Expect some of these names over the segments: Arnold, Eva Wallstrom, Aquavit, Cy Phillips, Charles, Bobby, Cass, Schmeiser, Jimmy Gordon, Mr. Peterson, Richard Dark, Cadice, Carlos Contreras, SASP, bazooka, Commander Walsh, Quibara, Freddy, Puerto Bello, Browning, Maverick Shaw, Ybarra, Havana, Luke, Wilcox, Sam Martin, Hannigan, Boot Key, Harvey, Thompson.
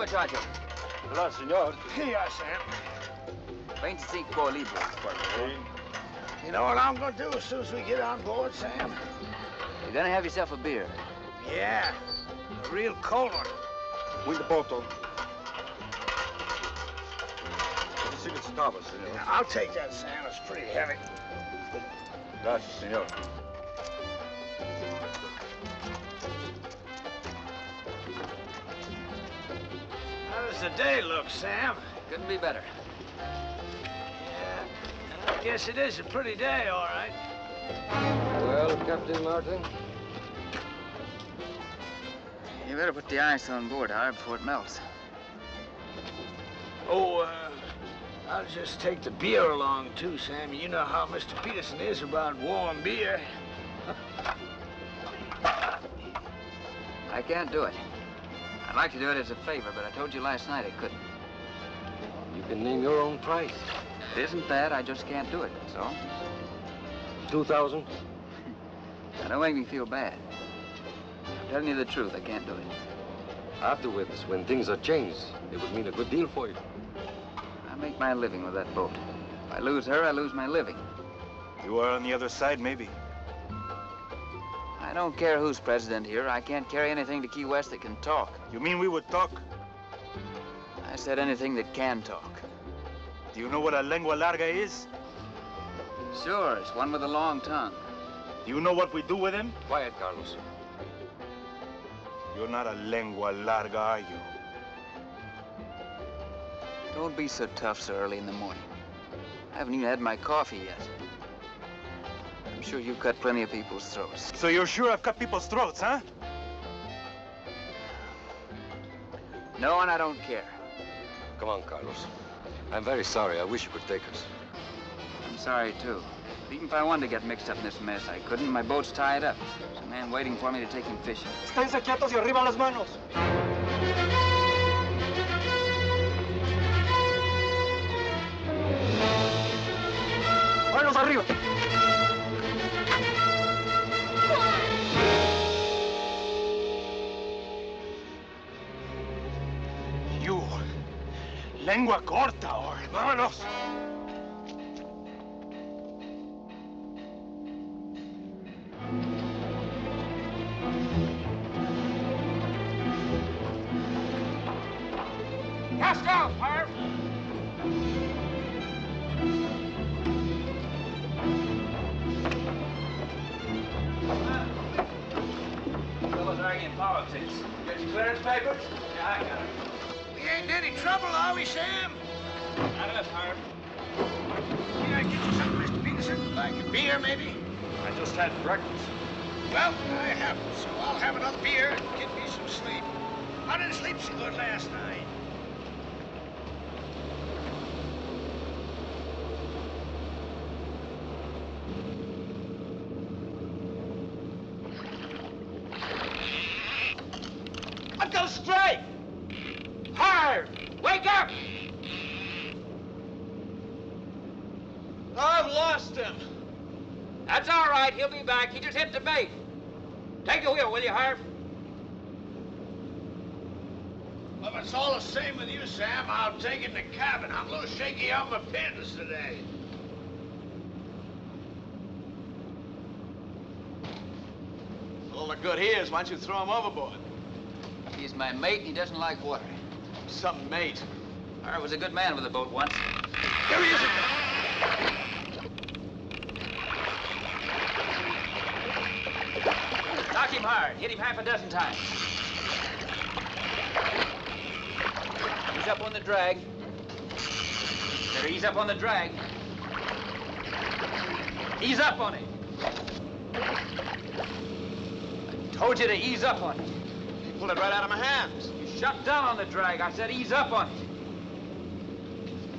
muchacho. Hola, senor. Here you are, Sam. 25 libras. You know what I'm going to do as soon as we get on board, Sam? You're going to have yourself a beer. Yeah, a real cold one. Bring the boat over. Yeah, I'll take that, Sam. It's pretty heavy. Gracias, senor. How does the day look, Sam? Couldn't be better. Yeah, I guess it is a pretty day, all right. Well, Captain Martin? You better put the ice on board, Harvey, before it melts. Oh, I'll just take the beer along, too, Sam. You know how Mr. Peterson is about warm beer. I can't do it. I'd like to do it as a favor, but I told you last night I couldn't. You can name your own price. It isn't that. I just can't do it, that's all. 2,000? Now, don't make me feel bad. I'm telling you the truth, I can't do it. Afterwards, when things are changed, it would mean a good deal for you. I make my living with that boat. If I lose her, I lose my living. You are on the other side, maybe. I don't care who's president here. I can't carry anything to Key West that can talk. You mean we would talk? I said anything that can talk. Do you know what a lengua larga is? Sure, it's one with a long tongue. Do you know what we do with him? Quiet, Carlos. You're not a lengua larga, are you? Don't be so tough so early in the morning. I haven't even had my coffee yet. I'm sure you've cut plenty of people's throats. So you're sure I've cut people's throats, huh? No, and I don't care. Come on, Carlos. I'm very sorry. I wish you could take us. I'm sorry, too. Even if I wanted to get mixed up in this mess, I couldn't. My boat's tied up. There's a man waiting for me to take him fishing. Esténse quietos y arriba las manos. Manos arriba. You, lengua corta, or vámonos. Cast off, Harvey. Got your clearance papers? Yeah, I got it. We ain't in any trouble, are we, Sam? Not enough, Harvey. Can I get you something, Mr. Peterson? Like a beer, maybe? I just had breakfast. Well, I haven't, so I'll have another beer and get me some sleep. I didn't sleep so good last night. He just hit the bait. Take the wheel, will you, Harvey? Well, if it's all the same with you, Sam, I'll take it in the cabin. I'm a little shaky on my pins today. All the good he is, why don't you throw him overboard? He's my mate, and he doesn't like water. Some mate. Harvey was a good man with a boat once. Here he is again. Knock him hard. Hit him half a dozen times. He's up on the drag. There, he's up on the drag. Ease up on it. I told you to ease up on it. You pulled it right out of my hands. You shut down on the drag. I said ease up on it.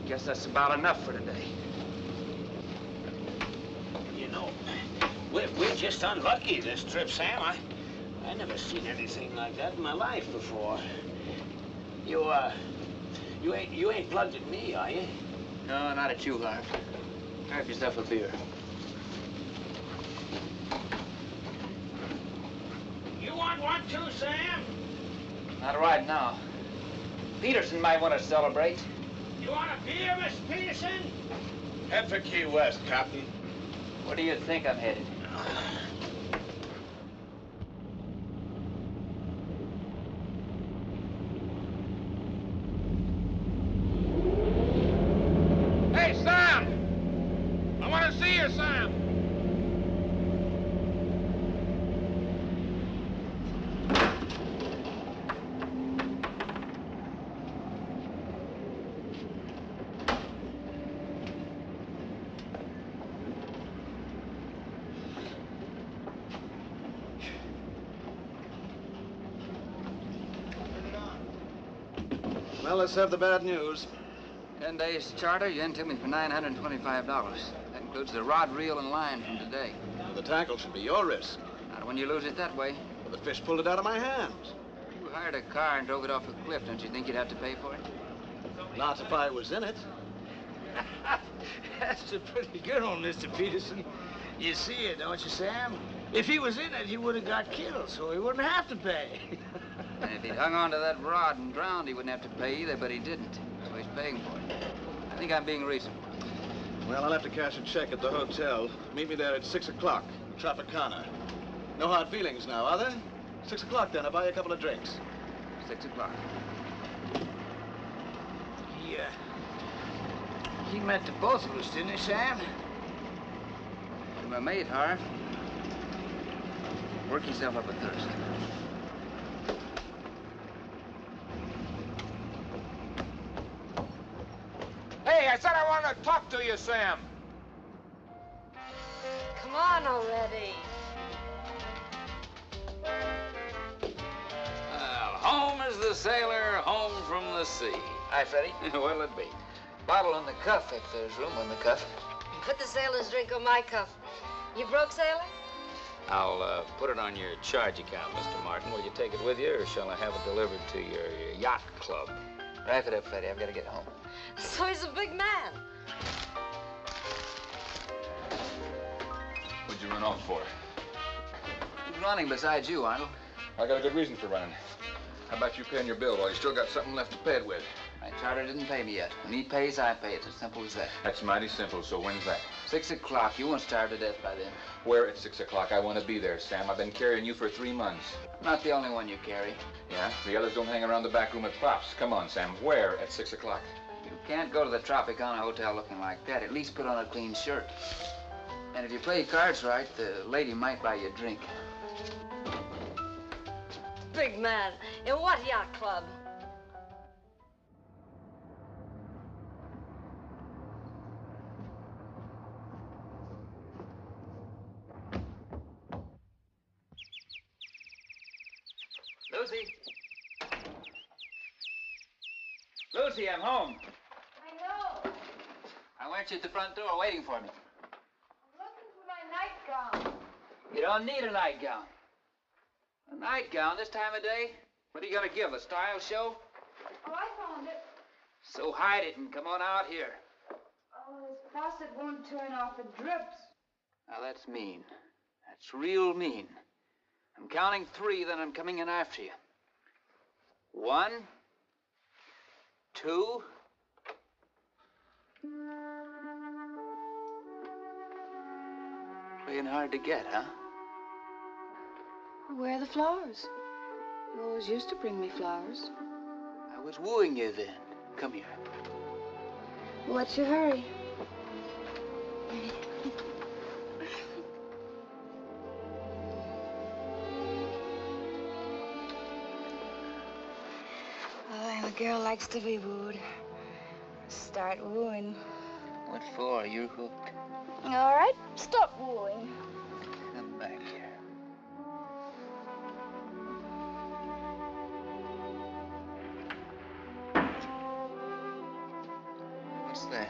I guess that's about enough for today. You know, we're just unlucky this trip, Sam. I never seen anything like that in my life before. You ain't plugged at me, are you? No, not at you, Harvey. Have yourself a beer. You want one too, Sam? Not right now. Peterson might want to celebrate. You want a beer, Mr. Peterson? Head for Key West, Captain. Where do you think I'm headed? Hey, Sam! I want to see you, Sam! Well, let's have the bad news. 10 days charter, you into me for $925. That includes the rod, reel, and line from today. Well, the tackle should be your risk. Not when you lose it that way. Well, the fish pulled it out of my hands. You hired a car and drove it off a cliff. Don't you think you'd have to pay for it? Not if I was in it. That's a pretty good one, Mr. Peterson. You see it, don't you, Sam? If he was in it, he would have got killed, so he wouldn't have to pay. And if he'd hung on to that rod and drowned, he wouldn't have to pay either, but he didn't. So he's paying for it. I think I'm being reasonable. Well, I'll have to cash a check at the hotel. Meet me there at 6 o'clock, Tropicana. No hard feelings now, are there? 6 o'clock, then. I'll buy you a couple of drinks. 6 o'clock. He met the both of us, didn't he, Sam? You're my mate, Harvey. Work yourself up a thirst. Hey, I said I wanted to talk to you, Sam. Come on already. Well, home is the sailor, home from the sea. Hi, Freddy. What'll it be? Bottle on the cuff, if there's room on the cuff. Put the sailor's drink on my cuff. You broke, sailor? I'll put it on your charge account, Mr. Martin. Will you take it with you, or shall I have it delivered to your yacht club? Wrap it up, Freddy. I've got to get home. So he's a big man. What'd you run off for? Who's running besides you, Arnold? I got a good reason for running. How about you paying your bill while you still got something left to pay it with? My charter didn't pay me yet. When he pays, I pay. It's as simple as that. That's mighty started. So when's that? 6 o'clock. You won't starve to death by then. Where at 6 o'clock? I want to be there, Sam. I've been carrying you for 3 months. I'm not the only one you carry. Yeah? The others don't hang around the back room at Pops. Come on, Sam. Where at 6 o'clock? You can't go to the Tropicana Hotel looking like that. At least put on a clean shirt. And if you play cards right, the lady might buy you a drink. Big man. In what yacht club? Lucy. Lucy, I'm home. I know. I want you at the front door waiting for me. I'm looking for my nightgown. You don't need a nightgown. A nightgown this time of day? What are you going to give, a style show? Oh, I found it. So hide it and come on out here. Oh, this faucet won't turn off. It drips. Now, that's mean. That's real mean. I'm counting 3, then I'm coming in after you. 1, 2. Playing hard to get, huh? Where are the flowers? You always used to bring me flowers. I was wooing you then. Come here. What's your hurry? A girl likes to be wooed. Start wooing. What for? You're hooked. All right, stop wooing. Come back here. What's that?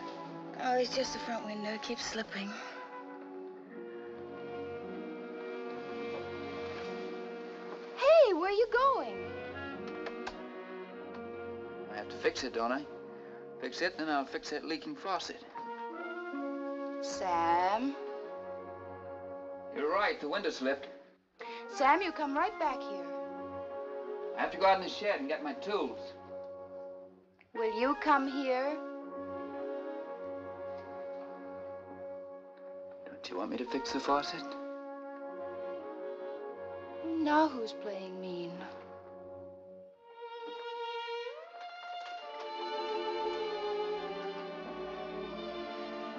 Oh, it's just the front window. It keeps slipping. Hey, where are you going? Fix it, don't I? Fix it, then I'll fix that leaking faucet. Sam? You're right, the window slipped. Sam, you come right back here. I have to go out in the shed and get my tools. Will you come here? Don't you want me to fix the faucet? Now who's playing mean?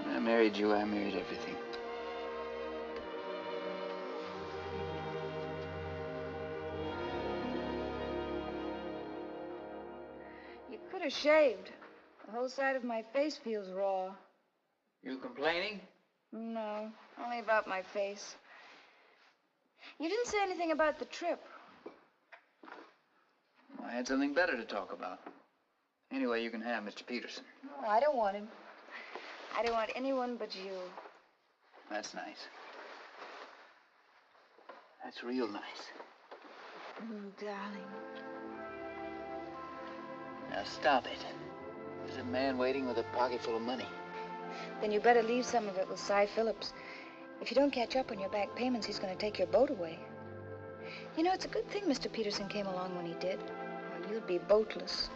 When I married you, I married everything. You could have shaved. The whole side of my face feels raw. You complaining? No, only about my face. You didn't say anything about the trip. Well, I had something better to talk about. Anyway, you can have Mr. Peterson. No, I don't want him. I don't want anyone but you. That's nice. That's real nice. Oh, darling. Now stop it. There's a man waiting with a pocket full of money. Then you better leave some of it with Cy Phillips. If you don't catch up on your back payments, he's going to take your boat away. You know, it's a good thing Mr. Peterson came along when he did. Or you'd be boatless.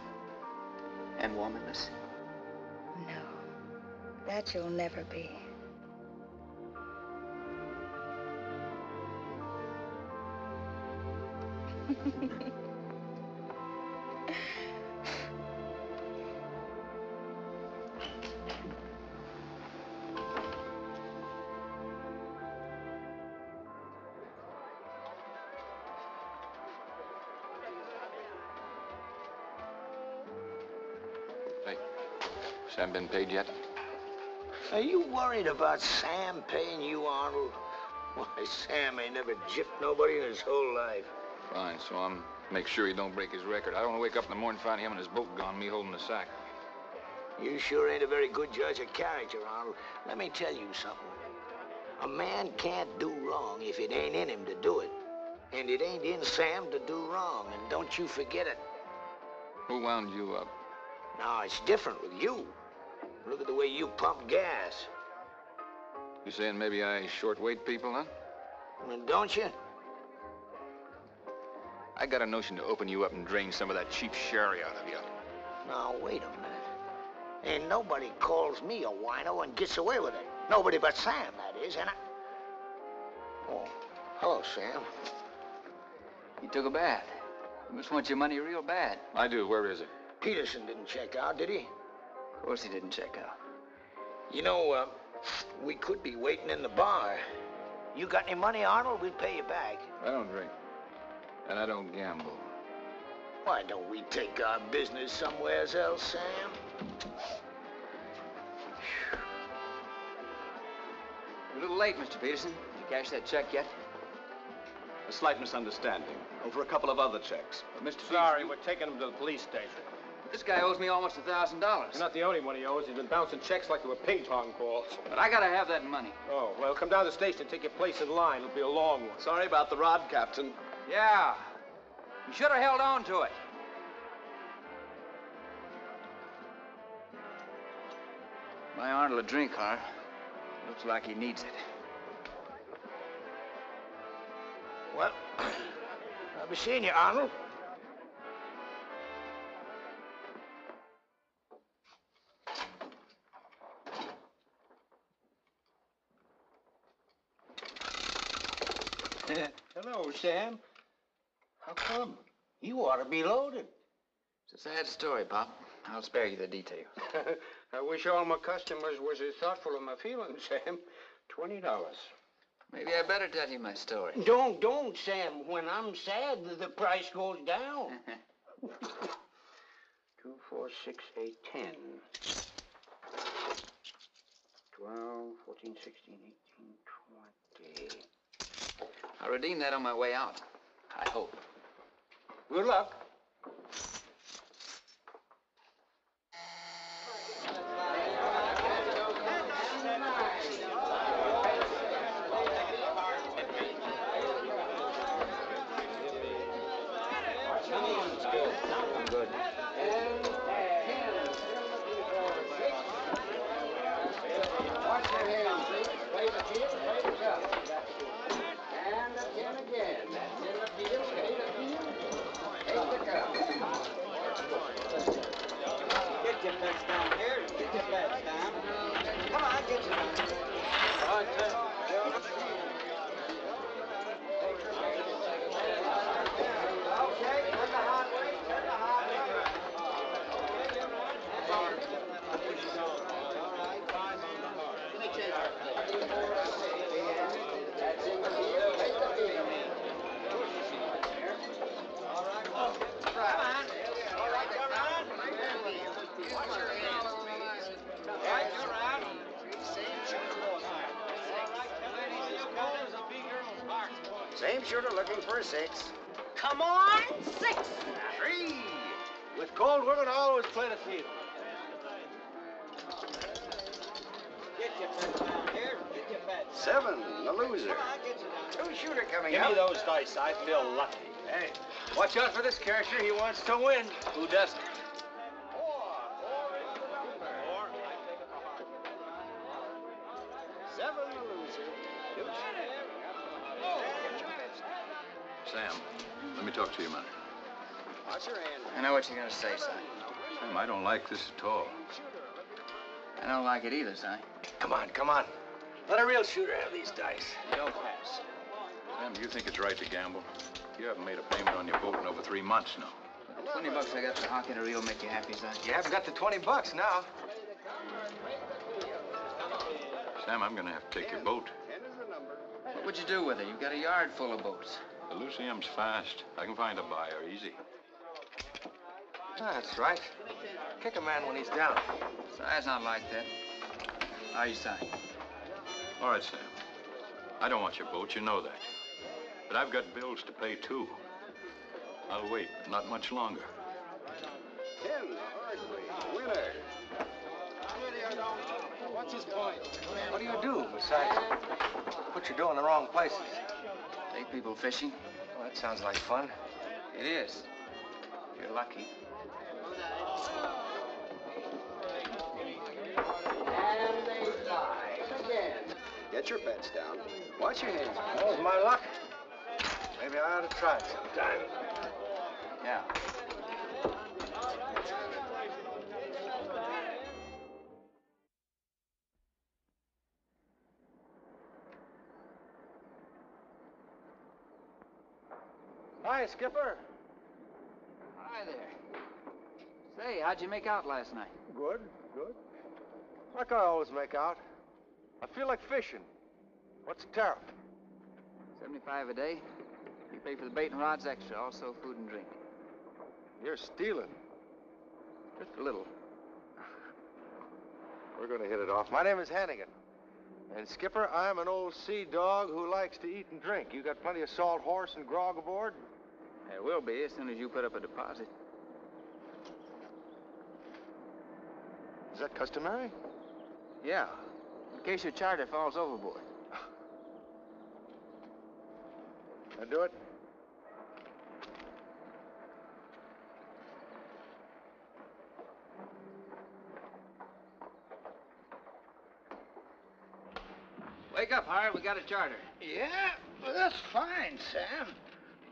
And womanless? No. That you'll never be. Sam been paid yet? Are you worried about Sam paying you, Arnold? Why, Sam ain't never gypped nobody in his whole life. Fine, so I'm make sure he don't break his record. I don't want to wake up in the morning and find him and his boat gone, me holding the sack. You sure ain't a very good judge of character, Arnold. Let me tell you something. A man can't do wrong if it ain't in him to do it. And it ain't in Sam to do wrong, and don't you forget it. Who wound you up? Now, it's different with you. Look at the way you pump gas. You saying maybe I short-weight people, huh? Well, don't you? I got a notion to open you up and drain some of that cheap sherry out of you. Now, wait a minute. Ain't nobody calls me a wino and gets away with it. Nobody but Sam, that is, and I... Oh, hello, Sam. You took a bath. You must want your money real bad. I do. Where is it? Peterson didn't check out, did he? Of course he didn't check out. You know, we could be waiting in the bar. You got any money, Arnold? We'll pay you back. I don't drink. And I don't gamble. Why don't we take our business somewhere else, Sam? You're a little late, Mr. Peterson. Did you cash that check yet? A slight misunderstanding over a couple of other checks. But Mr. Peterson... Sorry, we're taking him to the police station. This guy owes me almost $1,000. You're not the only one he owes. He's been bouncing checks like they were ping-pong balls. But I gotta have that money. Oh, well, come down to the station and take your place in line. It'll be a long one. Sorry about the rod, Captain. Yeah. You should have held on to it. Buy Arnold a drink, Harv. Looks like he needs it. Well, I'll be seeing you, Arnold. Hello, Sam. How come? You ought to be loaded. It's a sad story, Pop. I'll spare you the details. I wish all my customers was as thoughtful of my feelings, Sam. $20. Maybe I better tell you my story. Don't, Sam. When I'm sad, the price goes down. 2, 4, 6, 8, 10. 12, 14, 16, 18, 20. I'll redeem that on my way out, I hope. Good luck. Same shooter looking for a 6. Come on, 6! 3! With cold women, I always play the field. Get your fence down here. Get your fence. 7, the loser. Two shooter coming out. Give me those dice. I feel lucky. Hey, watch out for this character. He wants to win. Who doesn't? 4. 7, the loser. Two shooter. Sam, let me talk to you a minute. Watch your hand. I know what you're going to say, Si. Sam, I don't like this at all. I don't like it either, Si. Come on, come on. Let a real shooter have these dice. Don't pass. Sam, do you think it's right to gamble? You haven't made a payment on your boat in over 3 months now. $20 I got for hockey to reel make you happy, Si. You haven't got the $20 now. Sam, I'm going to have to take your boat. What would you do with it? You've got a yard full of boats. The Lucium's fast. I can find a buyer easy. That's right. Kick a man when he's down. Si, it's not like that. How are you, Si? All right, Sam. I don't want your boat, you know that. But I've got bills to pay, too. I'll wait, but not much longer. 10, Harvey, winner. What's his point? What do you do besides put your dough in the wrong places? Take people fishing. Well, that sounds like fun. It is. You're lucky. And they die again. Get your bets down. Watch your hands. That was my luck. Maybe I ought to try it sometime. Yeah. Hi, Skipper. Hi there. Say, how'd you make out last night? Good, good. Like I always make out. I feel like fishing. What's the tariff? $75 a day. You pay for the bait and rods extra, also food and drink. You're stealing. Just a little. We're gonna hit it off. My name is Hannigan. And Skipper, I'm an old sea dog who likes to eat and drink. You got plenty of salt horse and grog aboard? There will be, as soon as you put up a deposit. Is that customary? Yeah, in case your charter falls overboard. That'll do it. Wake up, Hart, we got a charter. Yeah, well, that's fine, Sam.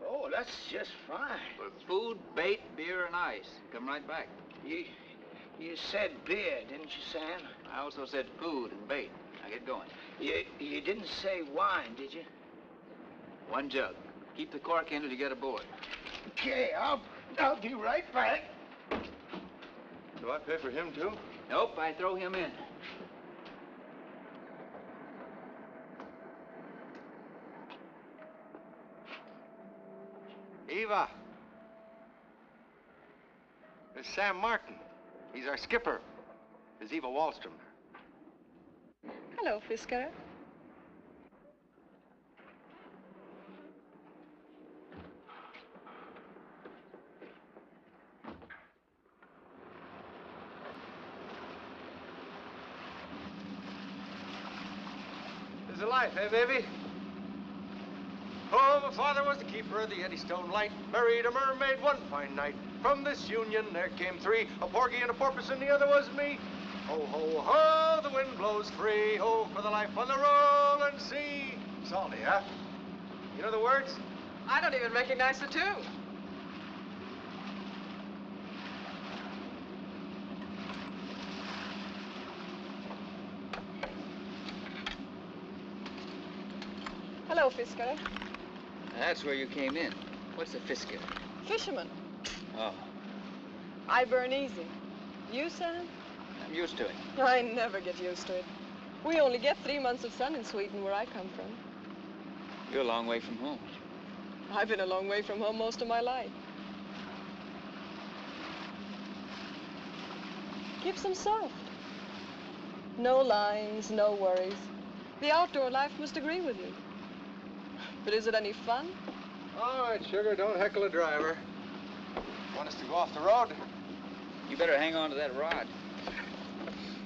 Oh, that's just fine. But food, bait, beer, and ice. Come right back. You said beer, didn't you, Sam? I also said food and bait. Now get going. You didn't say wine, did you? 1 jug. Keep the cork in till you get aboard. Okay, I'll be right back. Do I pay for him, too? Nope, I throw him in. Eva. There's Sam Martin. He's our skipper. There's Eva Wallstrom. Hello, Fisker. There's a life, eh, baby? Oh, my father was the keeper of the Eddystone Light. Married a mermaid one fine night. From this union there came 3, a porgy and a porpoise, and the other was me. Ho, ho, ho, the wind blows free. Ho, for the life on the rolling sea. Salty, huh? You know the words? I don't even recognize the tune. Hello, Fisker. That's where you came in. What's a Fisker? Fisherman. Oh. I burn easy. You, Sam? I'm used to it. I never get used to it. We only get 3 months of sun in Sweden, where I come from. You're a long way from home. I've been a long way from home most of my life. Keeps them soft. No lines, no worries. The outdoor life must agree with you. But is it any fun? All right, sugar, don't heckle a driver. Want us to go off the road? You better hang on to that rod.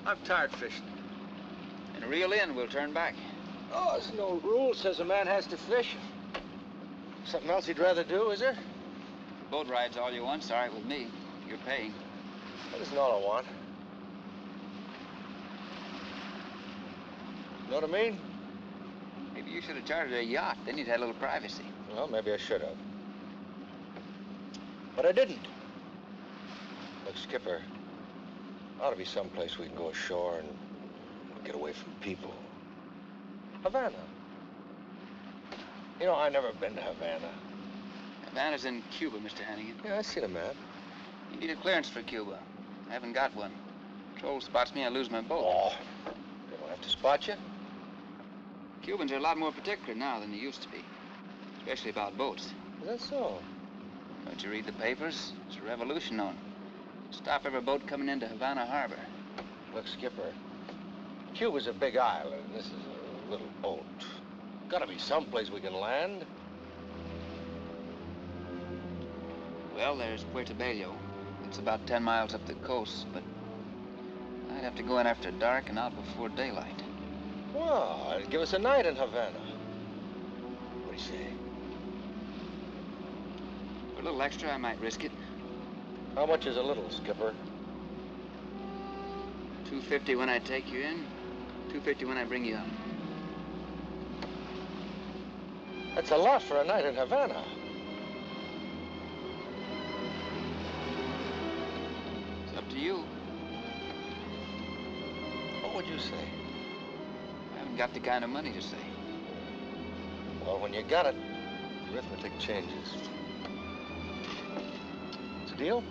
I'm tired fishing. And reel in, we'll turn back. Oh, there's no rule says a man has to fish. Something else you'd rather do, is there? Boat ride's all you want's all right with me. You're paying. That isn't all I want. Know what I mean? Maybe you should have chartered a yacht. Then you'd had a little privacy. Well, maybe I should have. But I didn't. Look, Skipper, ought to be someplace we can go ashore and get away from people. Havana. You know, I've never been to Havana. Havana's in Cuba, Mr. Hannigan. Yeah, I've seen a map. You need a clearance for Cuba. I haven't got one. Patrol spots me, I lose my boat. Oh, they don't have to spot you. Cubans are a lot more particular now than they used to be, especially about boats. Is that so? Don't you read the papers? It's a revolution on it. Stop every boat coming into Havana Harbor. Look, Skipper, Cuba's a big island. This is a little boat. Gotta be someplace we can land. Well, there's Puerto Bello. It's about 10 miles up the coast, but I'd have to go in after dark and out before daylight. Well, it'd give us a night in Havana. What do you say? For a little extra, I might risk it. How much is a little, Skipper? $2.50 when I take you in, $2.50 when I bring you out. That's a lot for a night in Havana. It's up to you. What would you say? I haven't got the kind of money to say. Well, when you got it, arithmetic changes. It's a deal?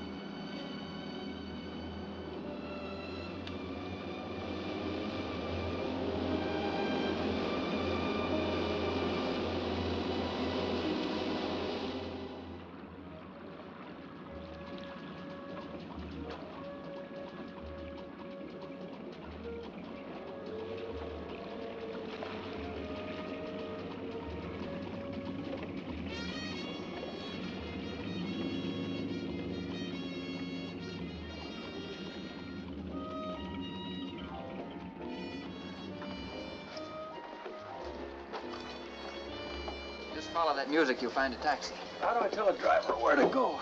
Follow that music, you'll find a taxi. How do I tell a driver where to go?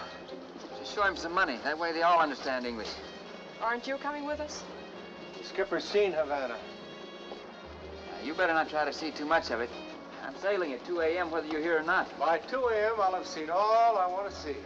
Just show him some money. That way they all understand English. Aren't you coming with us? The skipper's seen Havana. You better not try to see too much of it. I'm sailing at 2 a.m. whether you're here or not. By 2 a.m. I'll have seen all I want to see.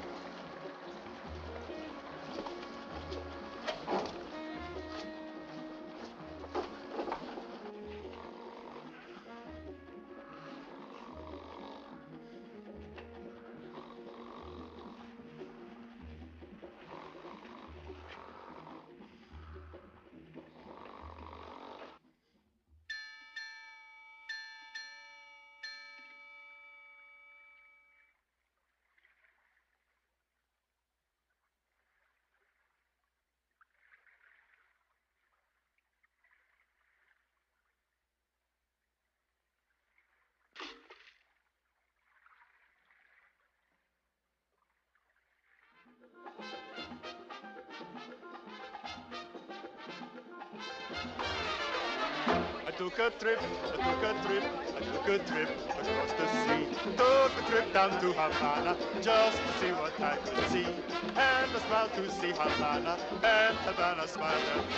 I took a trip, I took a trip, I took a trip across the sea. Took a trip down to Havana just to see what I could see. And I smiled to see Havana, and Havana smiled at me.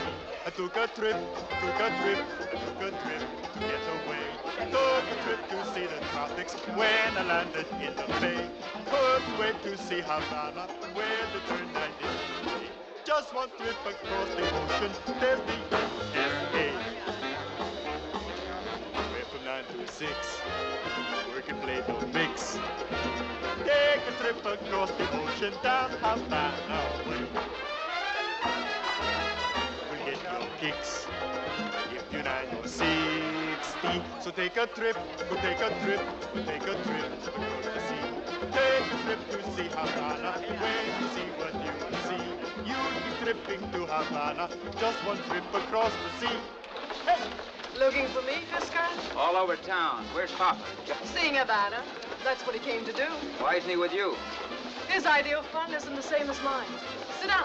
I took a trip, I took a trip, I took a trip to get away. Took a trip to see the tropics when I landed in the bay. Couldn't wait to see Havana where the turn I did. Just one trip across the ocean, there's the USA. Six, work and play the mix. Take a trip across the ocean down Havana way. We'll get your kicks if you're 9 or 60. So take a trip, go take a trip, go take a trip across the sea. Take a trip to see Havana, when you see what you will see. You'll be tripping to Havana, just one trip across the sea. Hey! Looking for me, Fisker? All over town. Where's Papa? Seeing Havana. That's what he came to do. Why isn't he with you? His idea of fun isn't the same as mine. Sit down.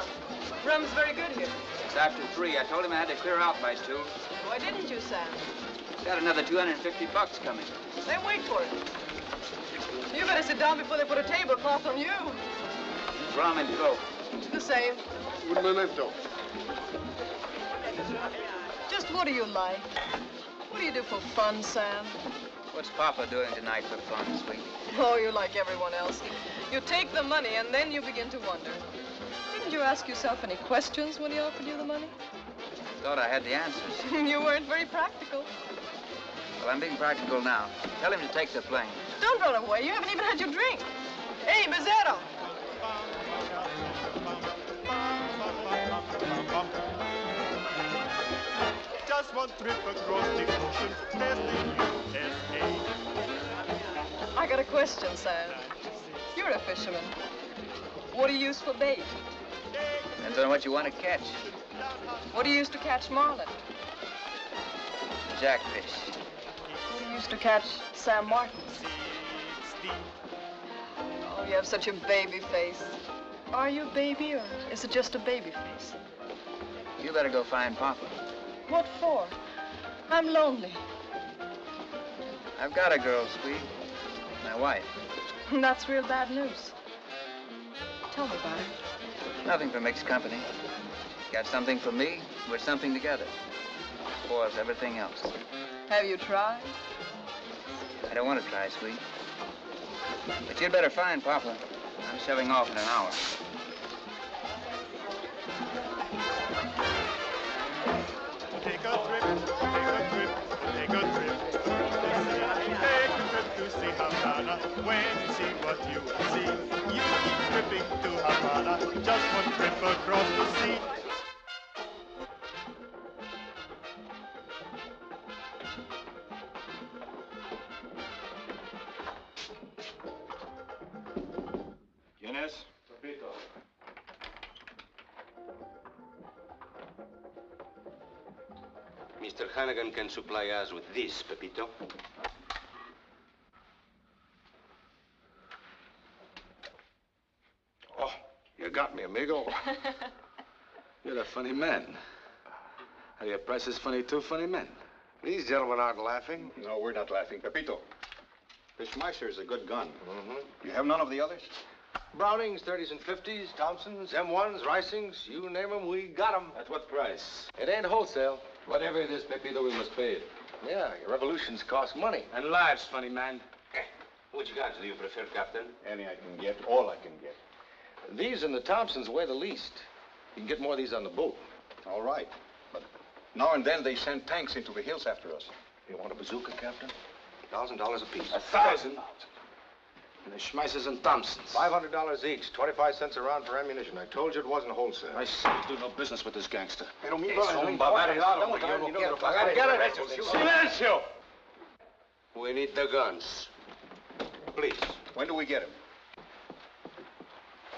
Rum's very good here. It's after 3. I told him I had to clear out by 2. Why didn't you, Sam? He's got another $250 coming. Then wait for it. You better sit down before they put a tablecloth on you. Rum and Coke. The same. Un momento. Just what do you like? What do you do for fun, Sam? What's Papa doing tonight for fun, sweetie? Oh, you're like everyone else. You take the money and then you begin to wonder. Didn't you ask yourself any questions when he offered you the money? Thought I had the answers. You weren't very practical. Well, I'm being practical now. Tell him to take the plane. Don't run away. You haven't even had your drink. Hey, Mazzaro. Just one trip across the ocean, testing USA. I got a question, Sam. You're a fisherman. What do you use for bait? Depends on what you want to catch. What do you use to catch marlin? Jackfish. What do you use to catch Sam Martin? Oh, you have such a baby face. Are you a baby, or is it just a baby face? You better go find Papa. What for? I'm lonely. I've got a girl, sweet. My wife. That's real bad news. Tell me about it. Nothing for mixed company. Got something for me, we're something together. Of course, everything else. Have you tried? I don't want to try, sweet. But you'd better find Papa. I'm shoving off in an hour. Take a trip, take a trip, take a trip. Take a trip to see Havana. When you see what you see, you keep tripping to Havana. Just one trip across the sea. Pepito. Mr. Hannigan can supply us with this, Pepito. Oh, you got me, amigo. You're a funny man. How do you price is funny too, funny men? These gentlemen aren't laughing. No, we're not laughing, Pepito. This Schmeiser is a good gun. Mm-hmm. You have none of the others? Brownings, 30s and 50s, Thompsons, M1s, Risings, you name them, we got them. At what price? It ain't wholesale. Whatever it is, Pepito, we must pay it. Yeah, your revolutions cost money. And lives, funny man. Which guns do you prefer, Captain? Any I can get, all I can get. These and the Thompsons weigh the least. You can get more of these on the boat. All right, but now and then they send tanks into the hills after us. You want a bazooka, Captain? $1,000 apiece. $1,000? And the Schmeisers and Thompsons. $500 each, 25 cents a round for ammunition. I told you it wasn't wholesale. I say, do no business with this gangster. Pero mi Silencio! We need the guns. Please. When do we get them?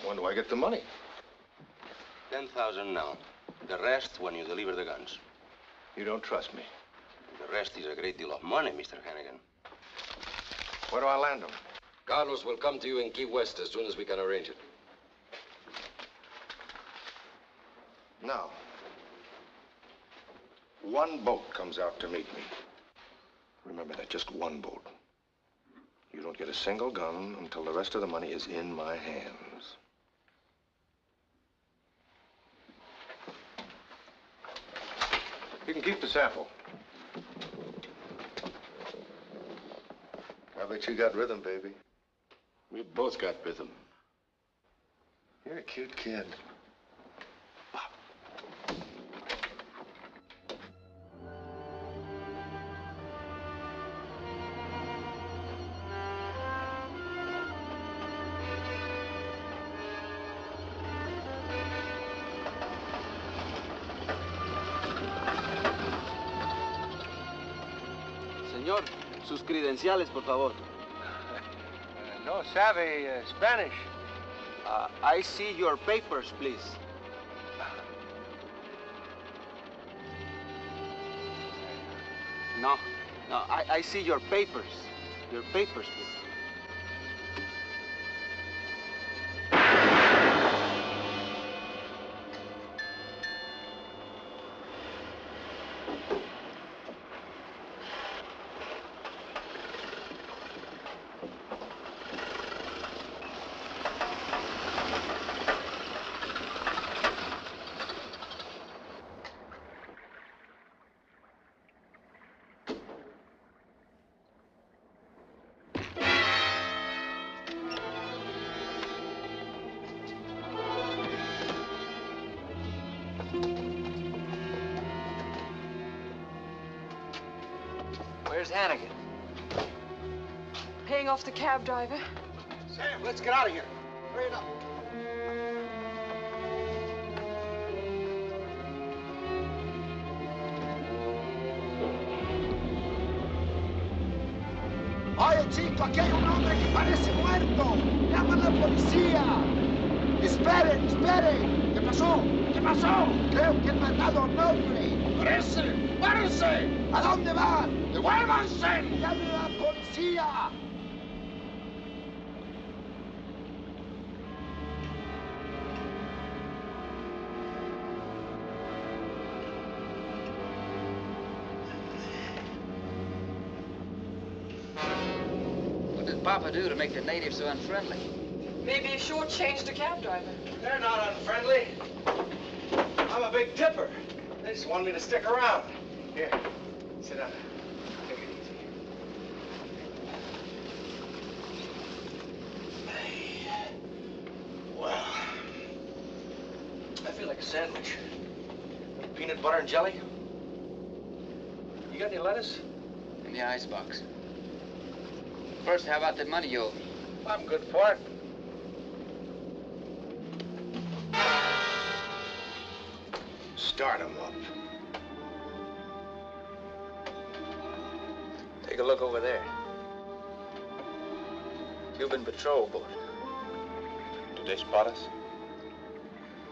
When do I get the money? $10,000 now. The rest when you deliver the guns. You don't trust me. The rest is a great deal of money, Mr. Hannigan. Where do I land them? Carlos will come to you in Key West as soon as we can arrange it. Now, one boat comes out to meet me. Remember that, just one boat. You don't get a single gun until the rest of the money is in my hands. You can keep the sample. I bet you got rhythm, baby. We both got rhythm. You're a cute kid. Señor, sus credenciales, por favor. No savvy Spanish. I see your papers, please. No, no, I see your papers. Your papers, please. Where's Hannigan? Paying off the cab driver. Sam, let's get out of here. Hurry it up. Oye, chico, aquí hay un hombre que parece muerto. Llama a la policía. Espere, espere. ¿Qué pasó? ¿Qué pasó? Creo que han matado a un hombre. ¡Párese! ¡Párese! ¿A dónde van? ¡Devuélvanse! ¡Llame a la policía! What did Papa do to make the natives so unfriendly? Maybe he shortchanged the cab driver. They're not unfriendly. I'm a big tipper. They just wanted me to stick around. Here, sit down. Take it easy. Hey. Well, I feel like a sandwich. Peanut butter and jelly. You got any lettuce? In the icebox. First, how about the money you owe me? I'm good for it. Start him up. Take a look over there. Cuban patrol boat. Did they spot us?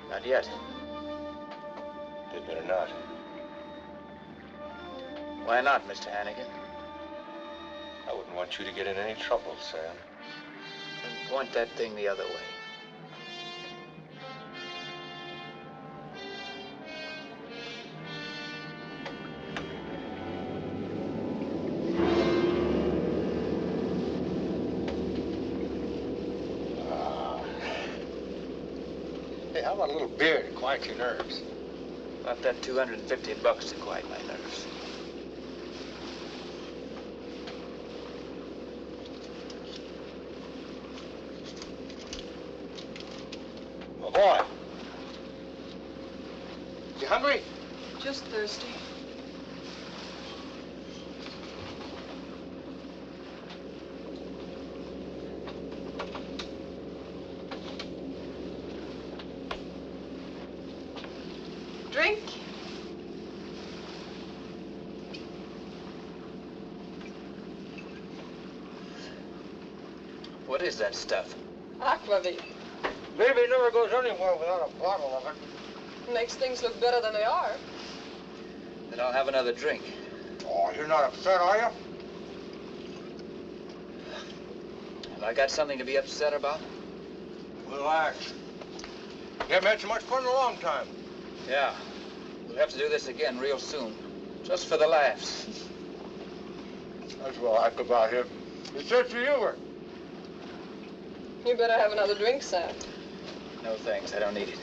Not yet. They'd better not. Why not, Mr. Hannigan? I wouldn't want you to get in any trouble, Sam. Then point that thing the other way. A little beer to quiet your nerves. About that $250 to quiet my nerves. Oh boy. You hungry? Just thirsty. What is that stuff? Aquavit. Baby never goes anywhere without a bottle of it. Makes things look better than they are. Then I'll have another drink. Oh, you're not upset, are you? Have I got something to be upset about? Relax. You haven't had so much fun in a long time. Yeah. We'll have to do this again real soon. Just for the laughs. That's what I like about him. It's such a humor. You better have another drink, Sam. No, thanks. I don't need it.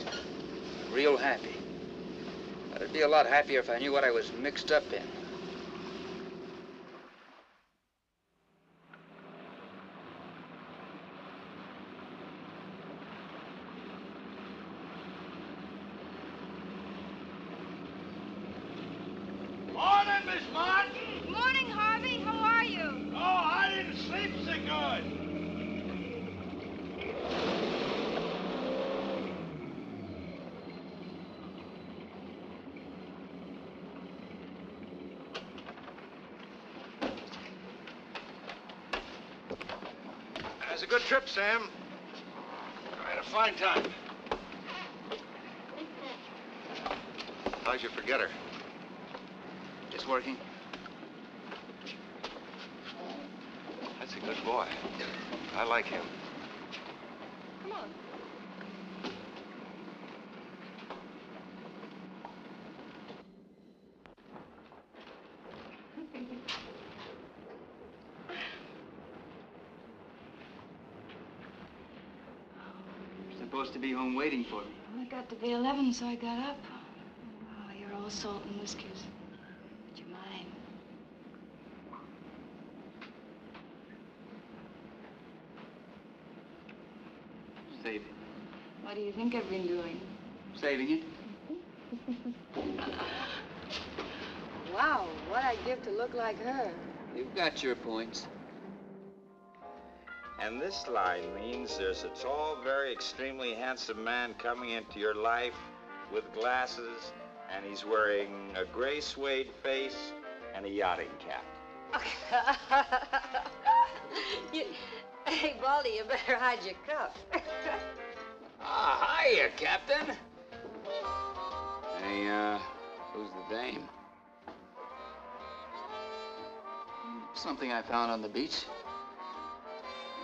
I'm real happy. But I'd be a lot happier if I knew what I was mixed up in. Morning, Miss Martin. Morning, Harvey. How are you? Oh, I didn't sleep so good. Good trip, Sam. I had a fine time. How's your forgetter? Just working. Good boy. I like him. Come on. You're supposed to be home waiting for me. Well, it got to be 11, so I got up. Oh, you're all salt and whiskers. What do you think I've been doing? Saving it. Wow, what I give to look like her. You've got your points. And this line means there's a tall, very extremely handsome man coming into your life with glasses, and he's wearing a gray suede face and a yachting cap. Hey, Baldy, you better hide your cup. Ah, hiya, Captain. Hey, who's the dame? Something I found on the beach.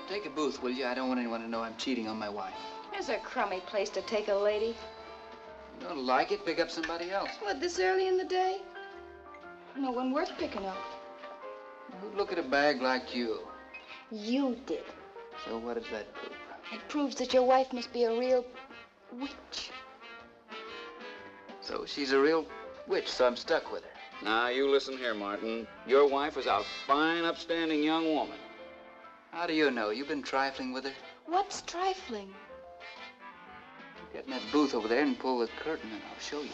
Take a booth, will you? I don't want anyone to know I'm cheating on my wife. There's a crummy place to take a lady. You don't like it? Pick up somebody else. What, this early in the day? No one worth picking up. Who'd look at a bag like you? You did. So what does that prove? It proves that your wife must be a real witch. So she's a real witch, so I'm stuck with her. Now, you listen here, Martin. Your wife was a fine, upstanding young woman. How do you know? You've been trifling with her? What's trifling? Get in that booth over there and pull the curtain and I'll show you.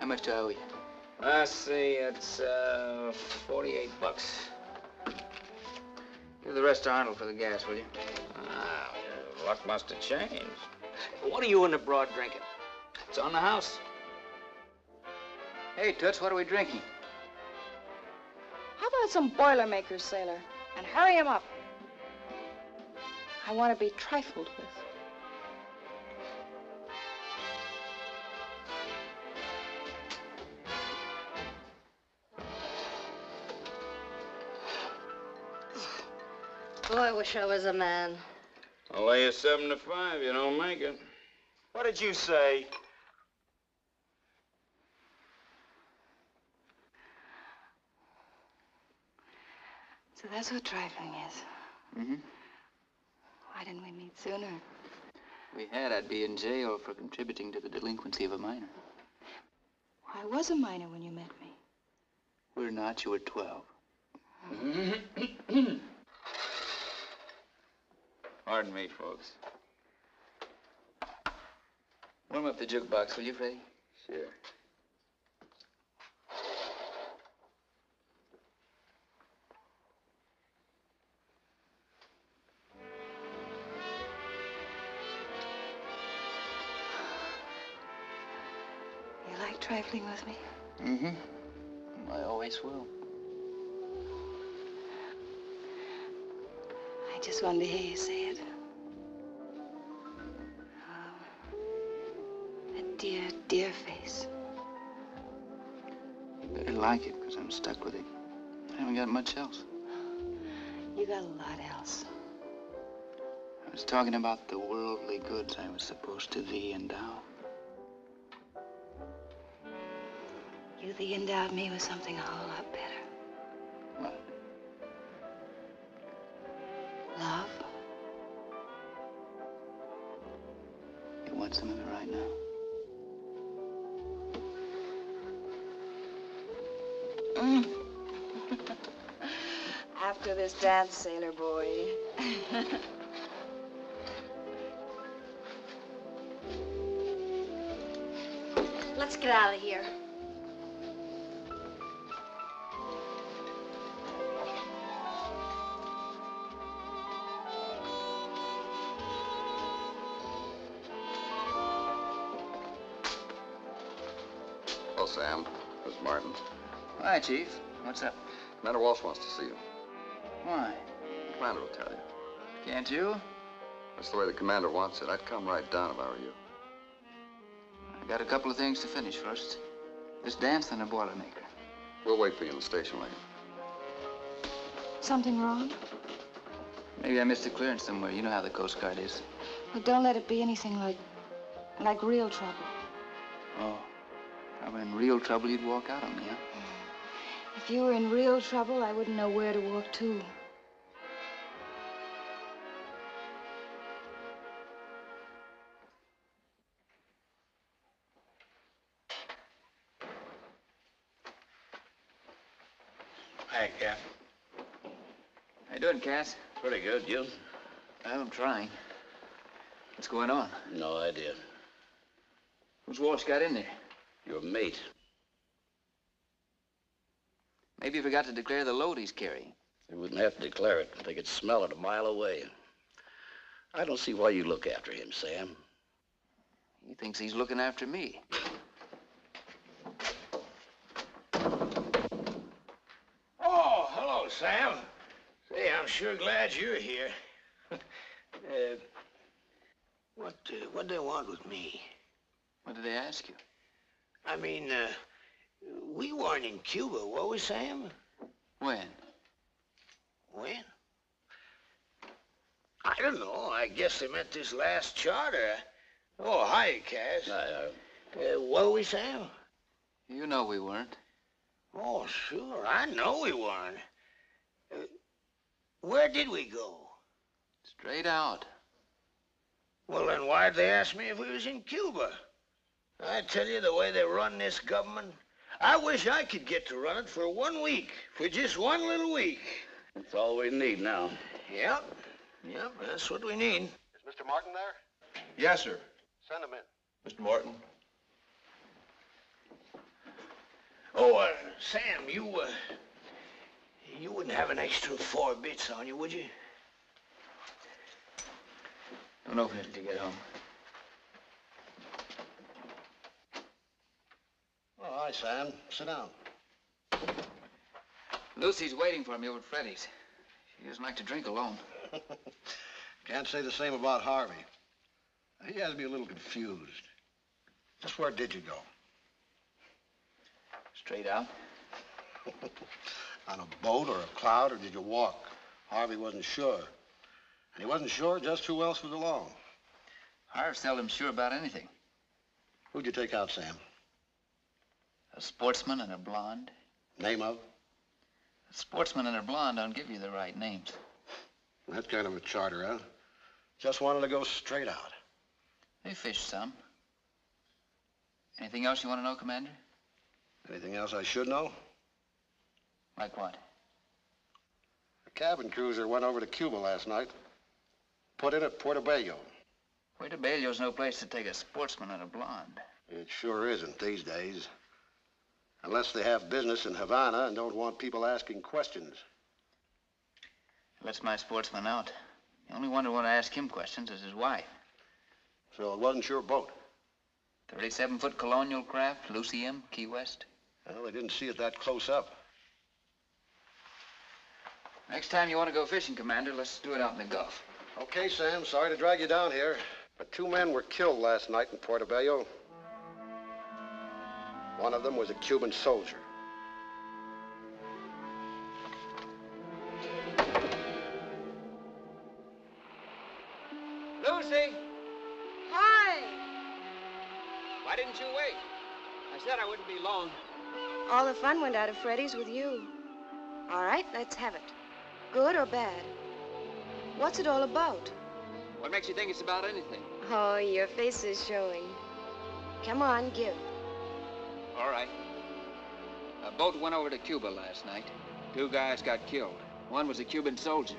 How much do I owe you? I see, it's $48. Give the rest to Arnold for the gas, will you? Ah, luck must have changed. What are you and the broad drinking? It's on the house. Hey, Toots, what are we drinking? How about some Boilermakers, sailor? And hurry him up. I want to be trifled with. Oh, I wish I was a man. I'll lay you 7 to 5. You don't make it. What did you say? So that's what trifling is. Mm-hmm. Why didn't we meet sooner? If we had, I'd be in jail for contributing to the delinquency of a minor. Well, I was a minor when you met me. We're not. You were 12. Mm-hmm. Pardon me, folks. Warm up the jukebox, will you, Freddy? Sure. You like trifling with me? Mm-hmm. I always will. I just wanted to hear you say it. Oh, that dear, dear face. You better like it, because I'm stuck with it. I haven't got much else. You got a lot else. I was talking about the worldly goods I was supposed to thee endow. You thee endowed me with something a whole lot better. Love? You want some of it right now? Mm. After this dance, sailor boy. Let's get out of here. Sam, Miss Martin. Hi, Chief. What's up? Commander Walsh wants to see you. Why? The commander will tell you. Can't you? That's the way the commander wants it. I'd come right down if I were you. Got a couple of things to finish first. This dance and a Boilermaker. We'll wait for you in the station later. Something wrong? Maybe I missed a clearance somewhere. You know how the Coast Guard is. Well, don't let it be anything like real trouble. Oh. If I were in real trouble, you'd walk out on me, huh? If you were in real trouble, I wouldn't know where to walk to. Hi, Cap. How you doing, Cass? Pretty good, you? I'm trying. What's going on? No idea. Who's Walsh got in there? Your mate. Maybe he forgot to declare the load he's carrying. They wouldn't have to declare it. They could smell it a mile away. I don't see why you look after him, Sam. He thinks he's looking after me. Oh, hello, Sam. Say, I'm sure glad you're here. What do they want with me? What did they ask you? I mean, we weren't in Cuba, were we, Sam? When? When? I don't know. I guess they meant this last charter. Oh, hi, Cass. Were we, Sam? You know we weren't. Oh, sure. I know we weren't. Where did we go? Straight out. Well, then why'd they ask me if we was in Cuba? I tell you, the way they run this government, I wish I could get to run it for 1 week, for just one little week. That's all we need now. Yep, that's what we need. Is Mr. Martin there? Yes, sir. Send him in. Mr. Martin. Oh, Sam, you wouldn't have an extra 4 bits on you, would you? Don't open it till you get home. Oh, hi, Sam. Sit down. Lucy's waiting for me over at Freddy's. She doesn't like to drink alone. Can't say the same about Harvey. He has me a little confused. Just where did you go? Straight out. On a boat or a cloud, or did you walk? Harvey wasn't sure. And he wasn't sure just who else was along. Harvey's seldom sure about anything. Who'd you take out, Sam? A sportsman and a blonde. Name of? A sportsman and a blonde don't give you the right names. That kind of a charter, huh? Just wanted to go straight out. They fished some. Anything else you want to know, Commander? Anything else I should know? Like what? A cabin cruiser went over to Cuba last night. Put in at Puerto Bello. Puerto Bello's no place to take a sportsman and a blonde. It sure isn't these days. Unless they have business in Havana and don't want people asking questions. Let's my sportsman out. The only one who want to ask him questions is his wife. So it wasn't your boat? 37-foot colonial craft, Lucy M, Key West. Well, they didn't see it that close up. Next time you want to go fishing, Commander, let's do it out in the Gulf. Okay, Sam, sorry to drag you down here, but 2 men were killed last night in Puerto Bello. One of them was a Cuban soldier. Lucy! Hi! Why didn't you wait? I said I wouldn't be long. All the fun went out of Freddy's with you. All right, let's have it. Good or bad? What's it all about? What makes you think it's about anything? Oh, your face is showing. Come on, give. All right. A boat went over to Cuba last night. 2 guys got killed. One was a Cuban soldier.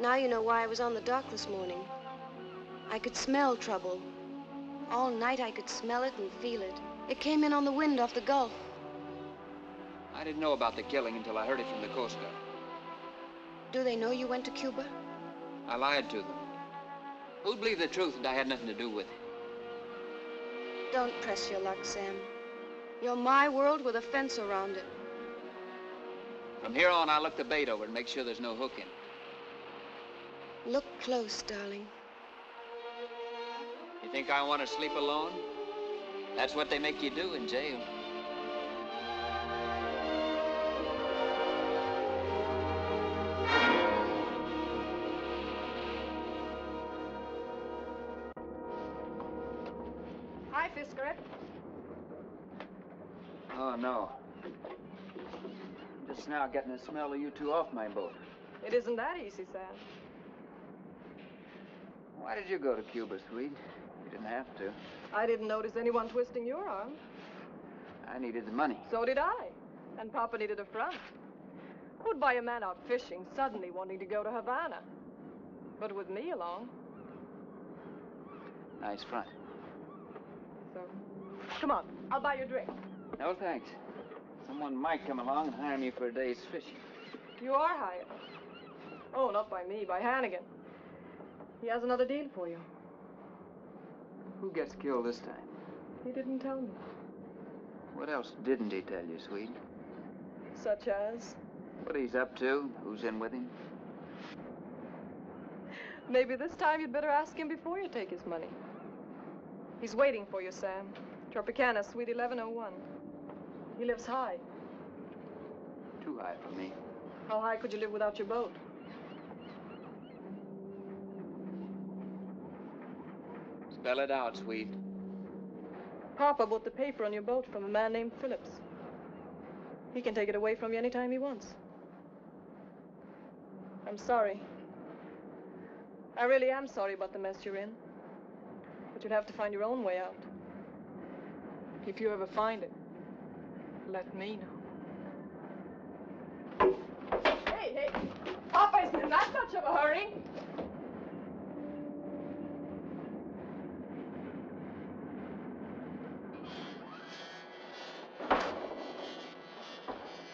Now you know why I was on the dock this morning. I could smell trouble. All night I could smell it and feel it. It came in on the wind off the Gulf. I didn't know about the killing until I heard it from the Coast Guard. Do they know you went to Cuba? I lied to them. Who'd believe the truth that I had nothing to do with it? Don't press your luck, Sam. You're my world with a fence around it. From here on, I'll look the bait over and make sure there's no hook in it. Look close, darling. You think I want to sleep alone? That's what they make you do in jail. Hi, Fisker. Oh, no. Just now getting the smell of you two off my boat. It isn't that easy, Sam. Why did you go to Cuba, sweet? You didn't have to. I didn't notice anyone twisting your arm. I needed the money. So did I. And Papa needed a front. Who'd buy a man out fishing suddenly wanting to go to Havana? But with me along. Nice front. So, come on, I'll buy you a drink. No, thanks. Someone might come along and hire me for a day's fishing. You are hired. Oh, not by me, by Hannigan. He has another deal for you. Who gets killed this time? He didn't tell me. What else didn't he tell you, sweet? Such as? What he's up to, who's in with him. Maybe this time you'd better ask him before you take his money. He's waiting for you, Sam. Tropicana, suite 1101. He lives high. Too high for me. How high could you live without your boat? Spell it out, sweet. Papa bought the paper on your boat from a man named Phillips. He can take it away from you anytime he wants. I'm sorry. I really am sorry about the mess you're in. But you'll have to find your own way out. If you ever find it, let me know. Hey, hey, Papa isn't in that much of a hurry.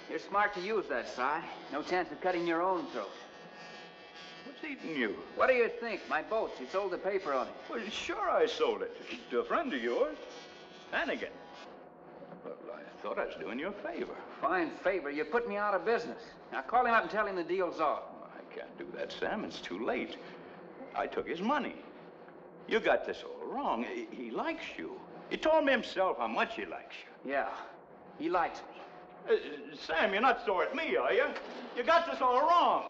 You're smart to use that, Cy. No chance of cutting your own throat. What's eating you? What do you think? My boat, you sold the paper on it. Well, sure I sold it. To a friend of yours, Hannigan. Well, I thought I was doing you a favor. Fine favor. You put me out of business. Now call him up and tell him the deal's off. I can't do that, Sam. It's too late. I took his money. You got this all wrong. He likes you. He told me himself how much he likes you. Yeah, he likes me. Sam, you're not sore at me, are you? You got this all wrong.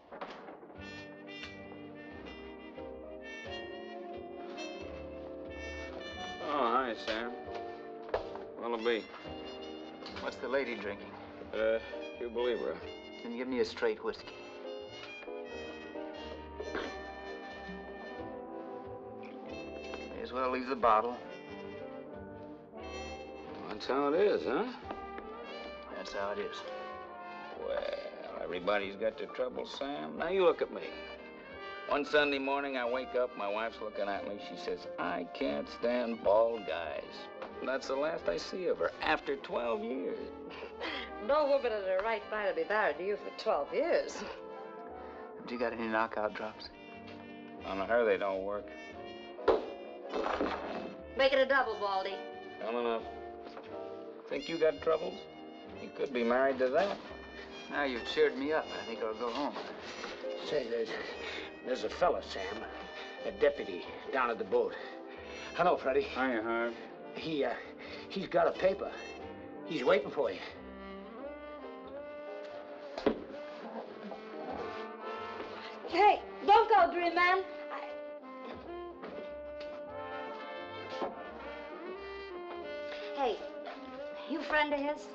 Oh, hi, Sam. What'll it be? What's the lady drinking? You believe her. Then give me a straight whiskey. May as well leave the bottle. That's how it is, huh? That's how it is. Well, everybody's got their trouble, Sam. Now you look at me. One Sunday morning, I wake up, my wife's looking at me. She says, I can't stand bald guys. And that's the last I see of her, after 12 years. No woman in her right mind will be married to you for 12 years. Have you got any knockout drops? On her, they don't work. Make it a double, Baldy. Come on up. Think you got troubles? You could be married to that. Now you've cheered me up. I think I'll go home. Say, there's a fella, Sam, a deputy down at the boat. Hello, Freddy. Hiya, Harvey. He's got a paper. He's waiting for you. Hey, don't go, Dream Man. Hey, you a friend of his?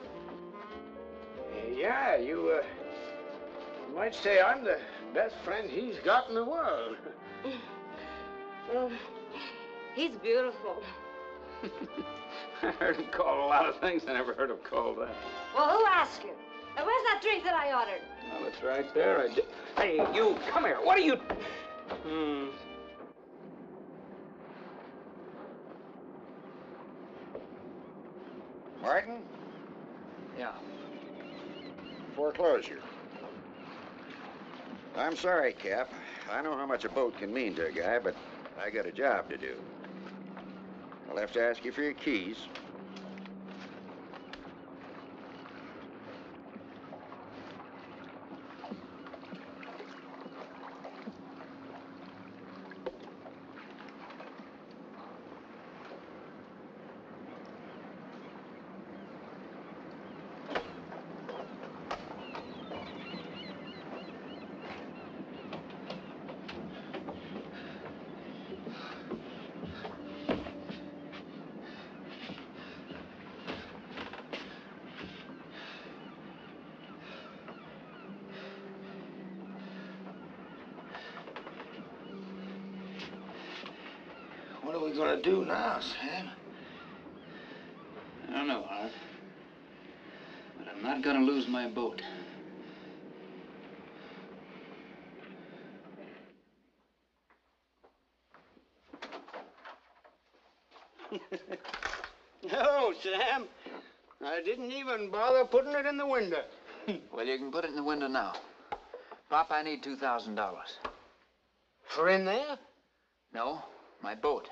Yeah, you might say I'm the best friend he's got in the world. Well, he's beautiful. I heard him called a lot of things. I never heard him called that. Well, who asked you? And where's that drink that I ordered? Well, it's right there. Hey, you, come here. What are you... Martin? Yeah. Foreclosure. I'm sorry, Cap. I know how much a boat can mean to a guy, but I got a job to do. I'll have to ask you for your keys. What are we gonna do now, Sam? I don't know, Harv. But I'm not gonna lose my boat. No, Sam. I didn't even bother putting it in the window. Well, you can put it in the window now. Pop, I need $2,000. For in there? No, my boat.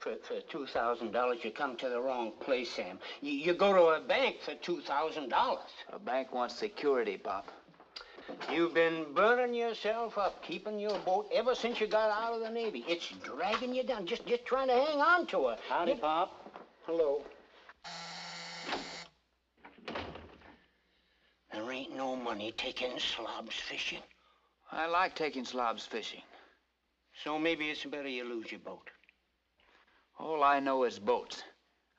For $2,000, you come to the wrong place, Sam. You go to a bank for $2,000. A bank wants security, Pop. You've been burning yourself up, keeping your boat ever since you got out of the Navy. It's dragging you down, just trying to hang on to her. Howdy, Pop. Hello. There ain't no money taking slobs fishing. I like taking slobs fishing. So maybe it's better you lose your boat. All I know is boats.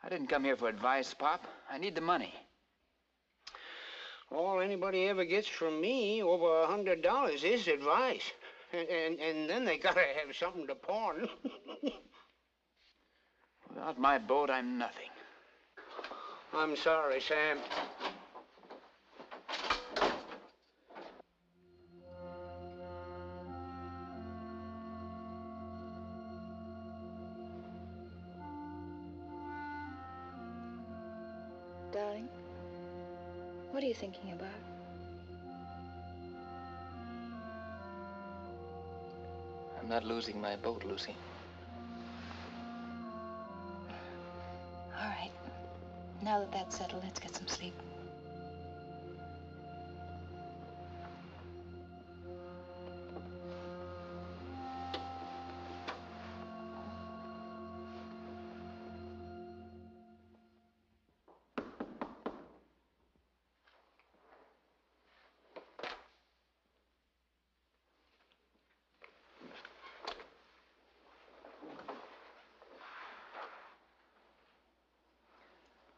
I didn't come here for advice, Pop. I need the money. All anybody ever gets from me over $100 is advice. And then they gotta have something to pawn. Without my boat, I'm nothing. I'm sorry, Sam. Darling, what are you thinking about? I'm not losing my boat, Lucy. All right. Now that that's settled, let's get some sleep.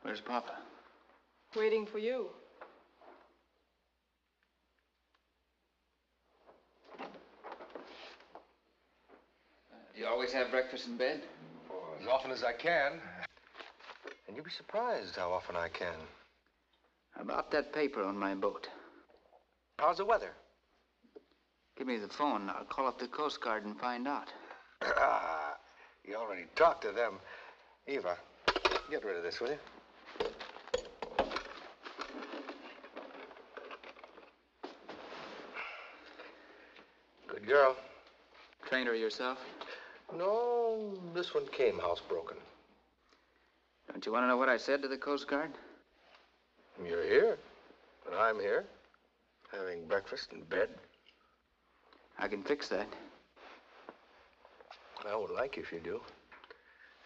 Where's Papa? Waiting for you. Do you always have breakfast in bed? Oh, as often as I can. And you'll be surprised how often I can. About that paper on my boat. How's the weather? Give me the phone. I'll call up the Coast Guard and find out. You already talked to them. Eva, get rid of this, will you? Good girl. Trained her yourself? No, this one came housebroken. Don't you want to know what I said to the Coast Guard? You're here, and I'm here, having breakfast in bed. I can fix that. I won't like you if you do,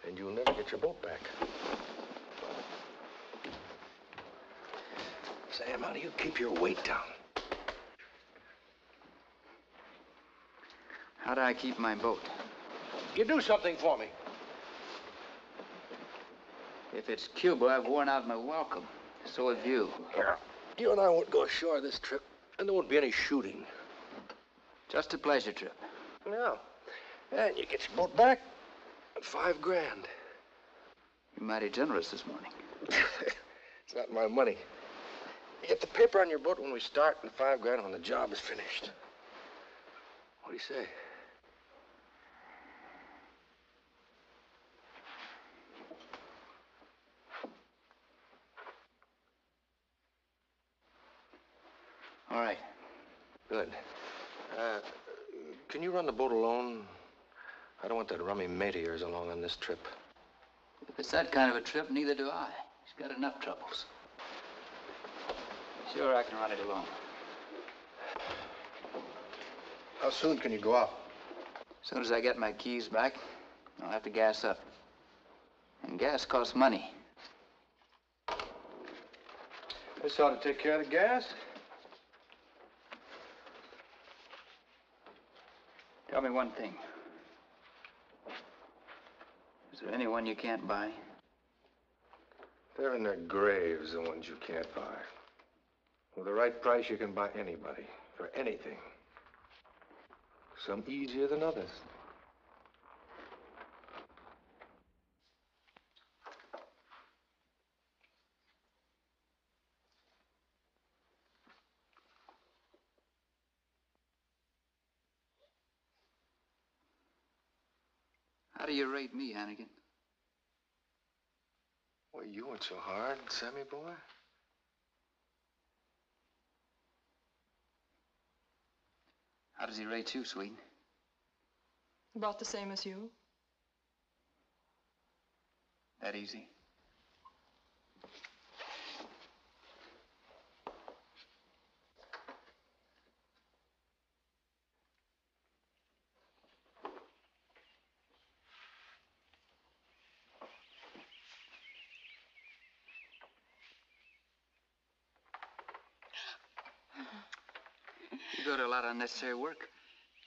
and you'll never get your boat back. Sam, how do you keep your weight down? How do I keep my boat? You do something for me. If it's Cuba, I've worn out my welcome. So have you. Yeah. You and I won't go ashore this trip, and there won't be any shooting. Just a pleasure trip. No. And you get your boat back at $5,000. You're mighty generous this morning. It's not my money. You get the paper on your boat when we start, and $5,000 when the job is finished. What do you say? All right. Good. Can you run the boat alone? I don't want that rummy mate of yours along on this trip. If it's that kind of a trip, neither do I. She's got enough troubles. Sure, I can run it alone. How soon can you go out? As soon as I get my keys back, I'll have to gas up. And gas costs money. This ought to take care of the gas. Tell me one thing. Is there anyone you can't buy? They're in their graves, the ones you can't buy. For the right price, you can buy anybody, for anything. Some easier than others. How do you rate me, Hannigan? Well, you weren't so hard, Sammy boy. How does he rate you, Sweden? About the same as you. That easy? You go to a lot of unnecessary work.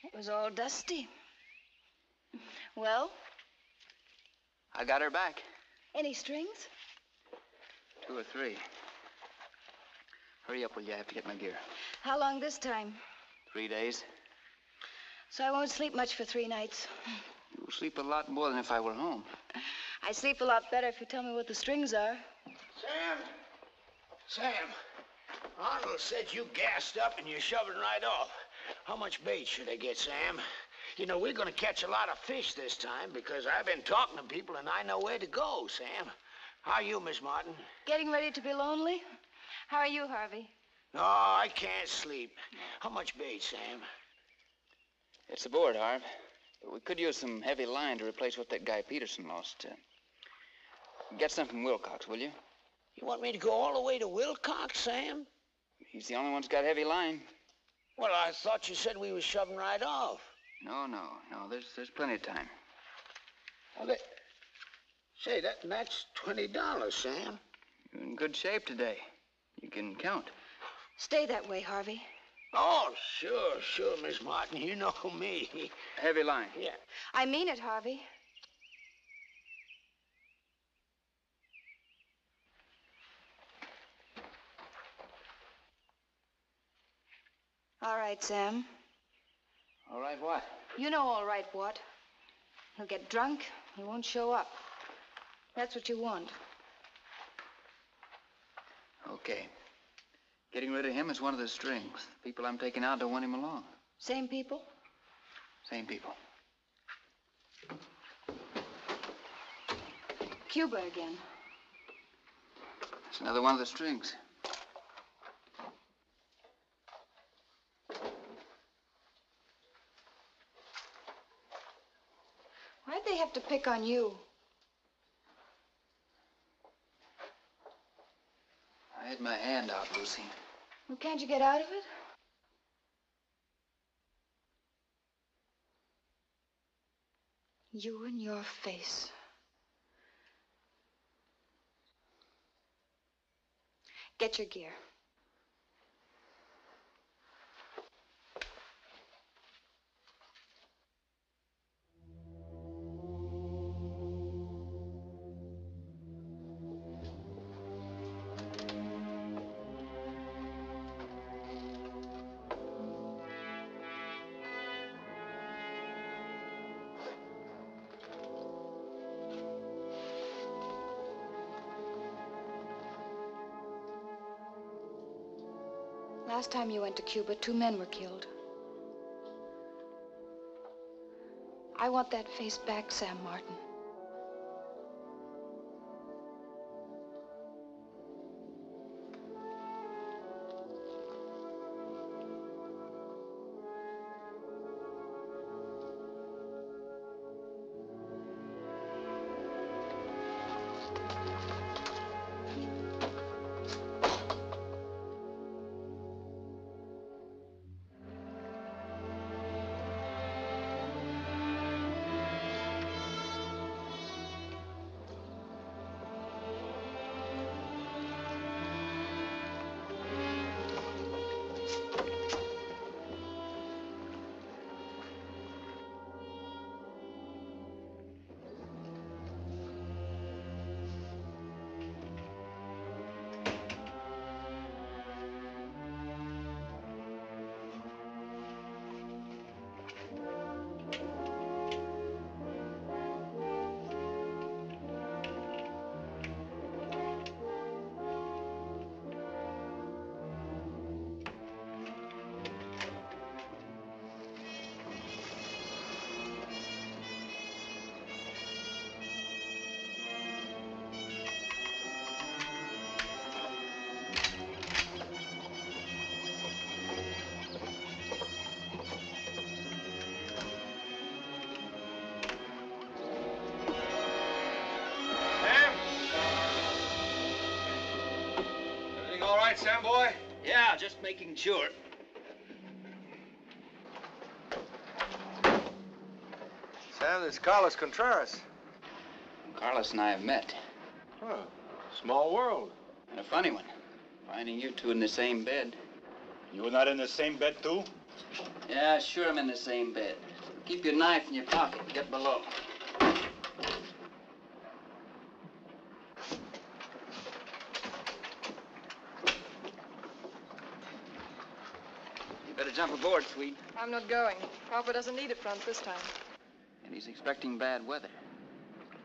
It was all dusty. Well? I got her back. Any strings? 2 or 3. Hurry up, will you? I have to get my gear. How long this time? 3 days. So I won't sleep much for 3 nights. You'll sleep a lot more than if I were home. I sleep a lot better if you tell me what the strings are. Sam! Sam! Arnold said you gassed up and you're shoving right off. How much bait should I get, Sam? You know, we're gonna catch a lot of fish this time because I've been talking to people and I know where to go, Sam. How are you, Miss Martin? Getting ready to be lonely? How are you, Harvey? No, I can't sleep. How much bait, Sam? It's aboard, Harv. But we could use some heavy line to replace what that guy Peterson lost. Get some from Wilcox, will you? You want me to go all the way to Wilcox, Sam? He's the only one who's got heavy line. Well, I thought you said we were shoving right off. No. There's plenty of time. Well, say, that's $20, Sam. You're in good shape today. You can count. Stay that way, Harvey. Oh, sure, Miss Martin. You know me. Heavy line. Yeah. I mean it, Harvey. All right, Sam. All right, what? You know all right, what? You'll get drunk, you won't show up. That's what you want. Okay. Getting rid of him is one of the strings. The people I'm taking out don't want him along. Same people? Same people. Cuba again. That's another one of the strings. They have to pick on you. I had my hand out, Lucy. Well, can't you get out of it? You and your face. Get your gear. Last time you went to Cuba, 2 men were killed. I want that face back, Sam Martin. Sam boy? Yeah, just making sure. Sam, this is Carlos Contreras. Carlos and I have met. Huh. Small world. And a funny one. Finding you two in the same bed. You were not in the same bed, too? Yeah, sure I'm in the same bed. Keep your knife in your pocket and get below. You better jump aboard, sweet. I'm not going. Papa doesn't need a front this time. And he's expecting bad weather.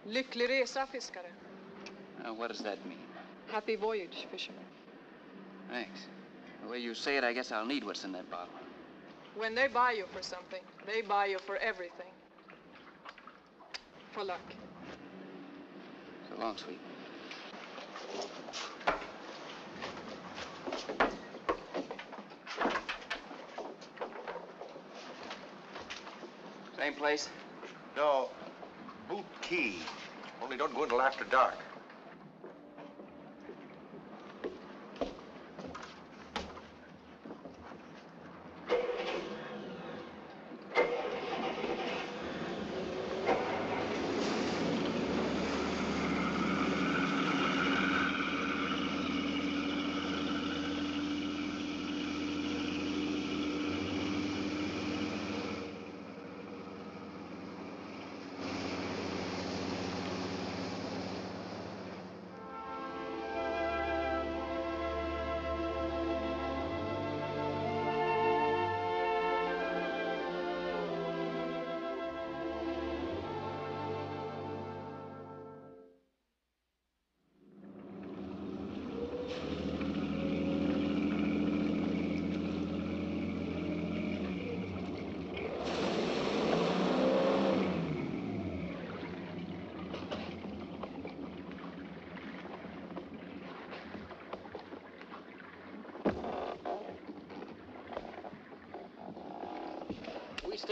Now, what does that mean? Happy voyage, fisherman. Thanks. The way you say it, I guess I'll need what's in that bottle. When they buy you for something, they buy you for everything. For luck. So long, sweet. Same place? No. Boot Key. Only don't go until after dark.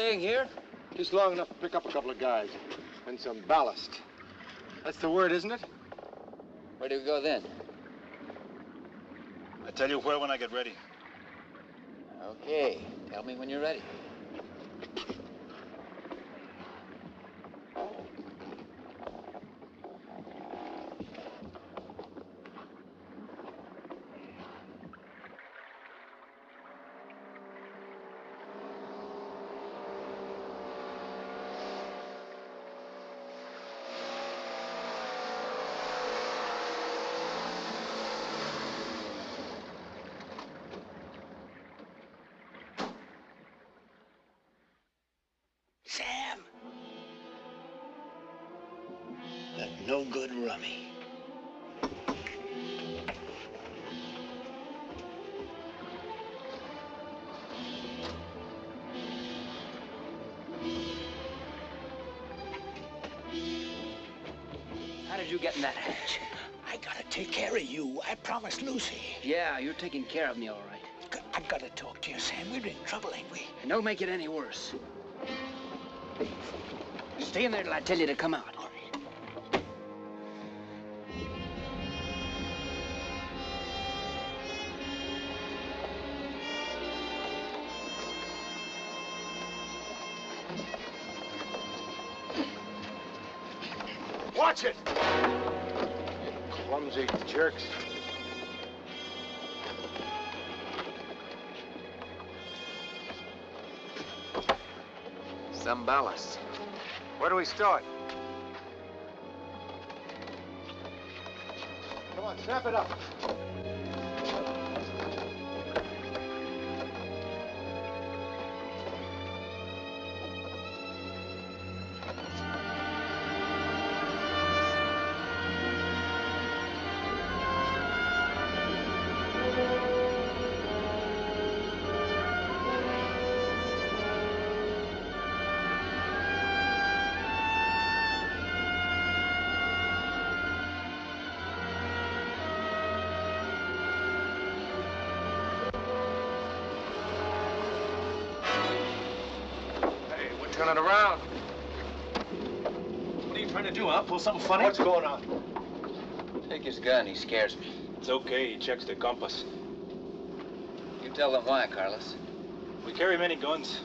Staying here? Just long enough to pick up a couple of guys and some ballast. That's the word, isn't it? Where do we go then? I'll tell you where when I get ready. Okay. Tell me when you're ready. No good rummy. How did you get in that hatch? I gotta take care of you. I promised Lucy. Yeah, you're taking care of me, all right. I've gotta talk to you, Sam. We're in trouble, ain't we? And don't make it any worse. Stay in there till I tell you to come out. Jerks. Some ballast. Where do we start? Come on, snap it up. Pull something funny? What's going on? Take his gun. He scares me. It's okay. He checks the compass. tell them why, Carlos. We carry many guns.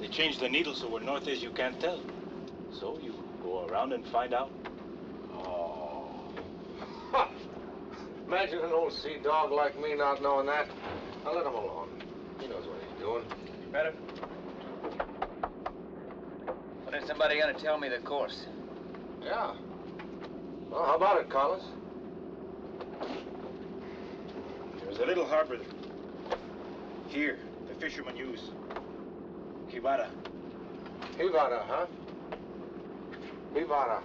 They change the needle so where north is you can't tell. So you go around and find out. Oh. Huh. Imagine an old sea dog like me not knowing that. I'll let him alone. He knows what he's doing. You better. Well, is somebody gonna tell me the course? Yeah. Well, how about it, Carlos? There's a little harbor here the fishermen use. Quibara. Quibara, huh? Quibara.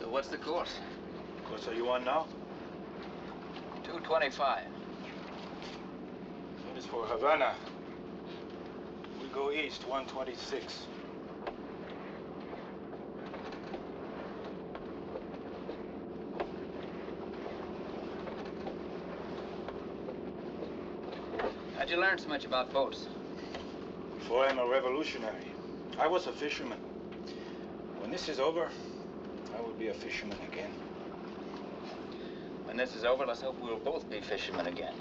So what's the course? What course are you on now? 225. That is for Havana. We go east, 126. How'd you learn so much about boats? Before I'm a revolutionary, I was a fisherman. When this is over, I will be a fisherman again. When this is over, let's hope we'll both be fishermen again.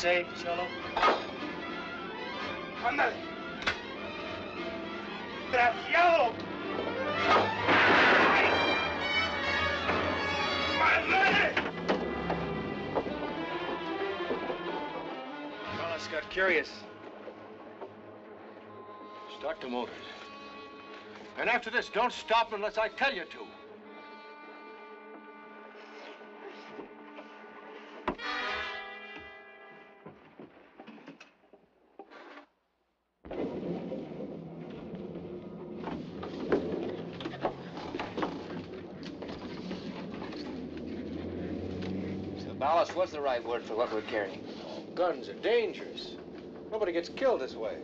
Say, Cholo. Andale. Desgraciado. Madre. Carlos got curious. Start the motors. And after this, don't stop unless I tell you to. What's the right word for what we're carrying? Guns are dangerous. Nobody gets killed this way.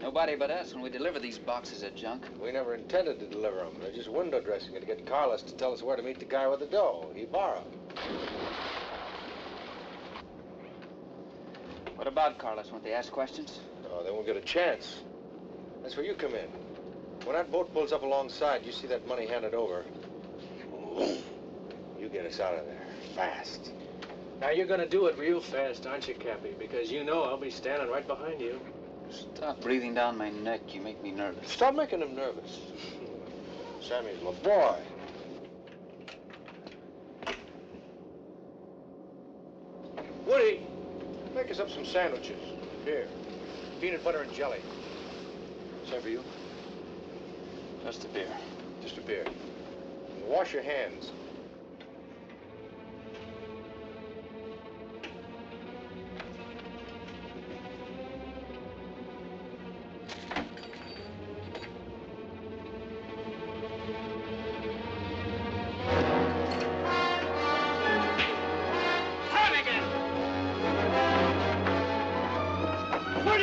Nobody but us when we deliver these boxes of junk. We never intended to deliver them. They're just window dressing it to get Carlos to tell us where to meet the guy with the dough, Ybarra. What about Carlos? Won't they ask questions? No, they won't get a chance. That's where you come in. When that boat pulls up alongside, you see that money handed over. You get us out of there fast. Now, you're going to do it real fast, aren't you, Cappy? Because you know I'll be standing right behind you. Stop breathing down my neck. You make me nervous. Stop making him nervous. Sammy's my boy. Woody, make us up some sandwiches. Here. Peanut butter and jelly. Same for you? Just a beer. Just a beer. And wash your hands. What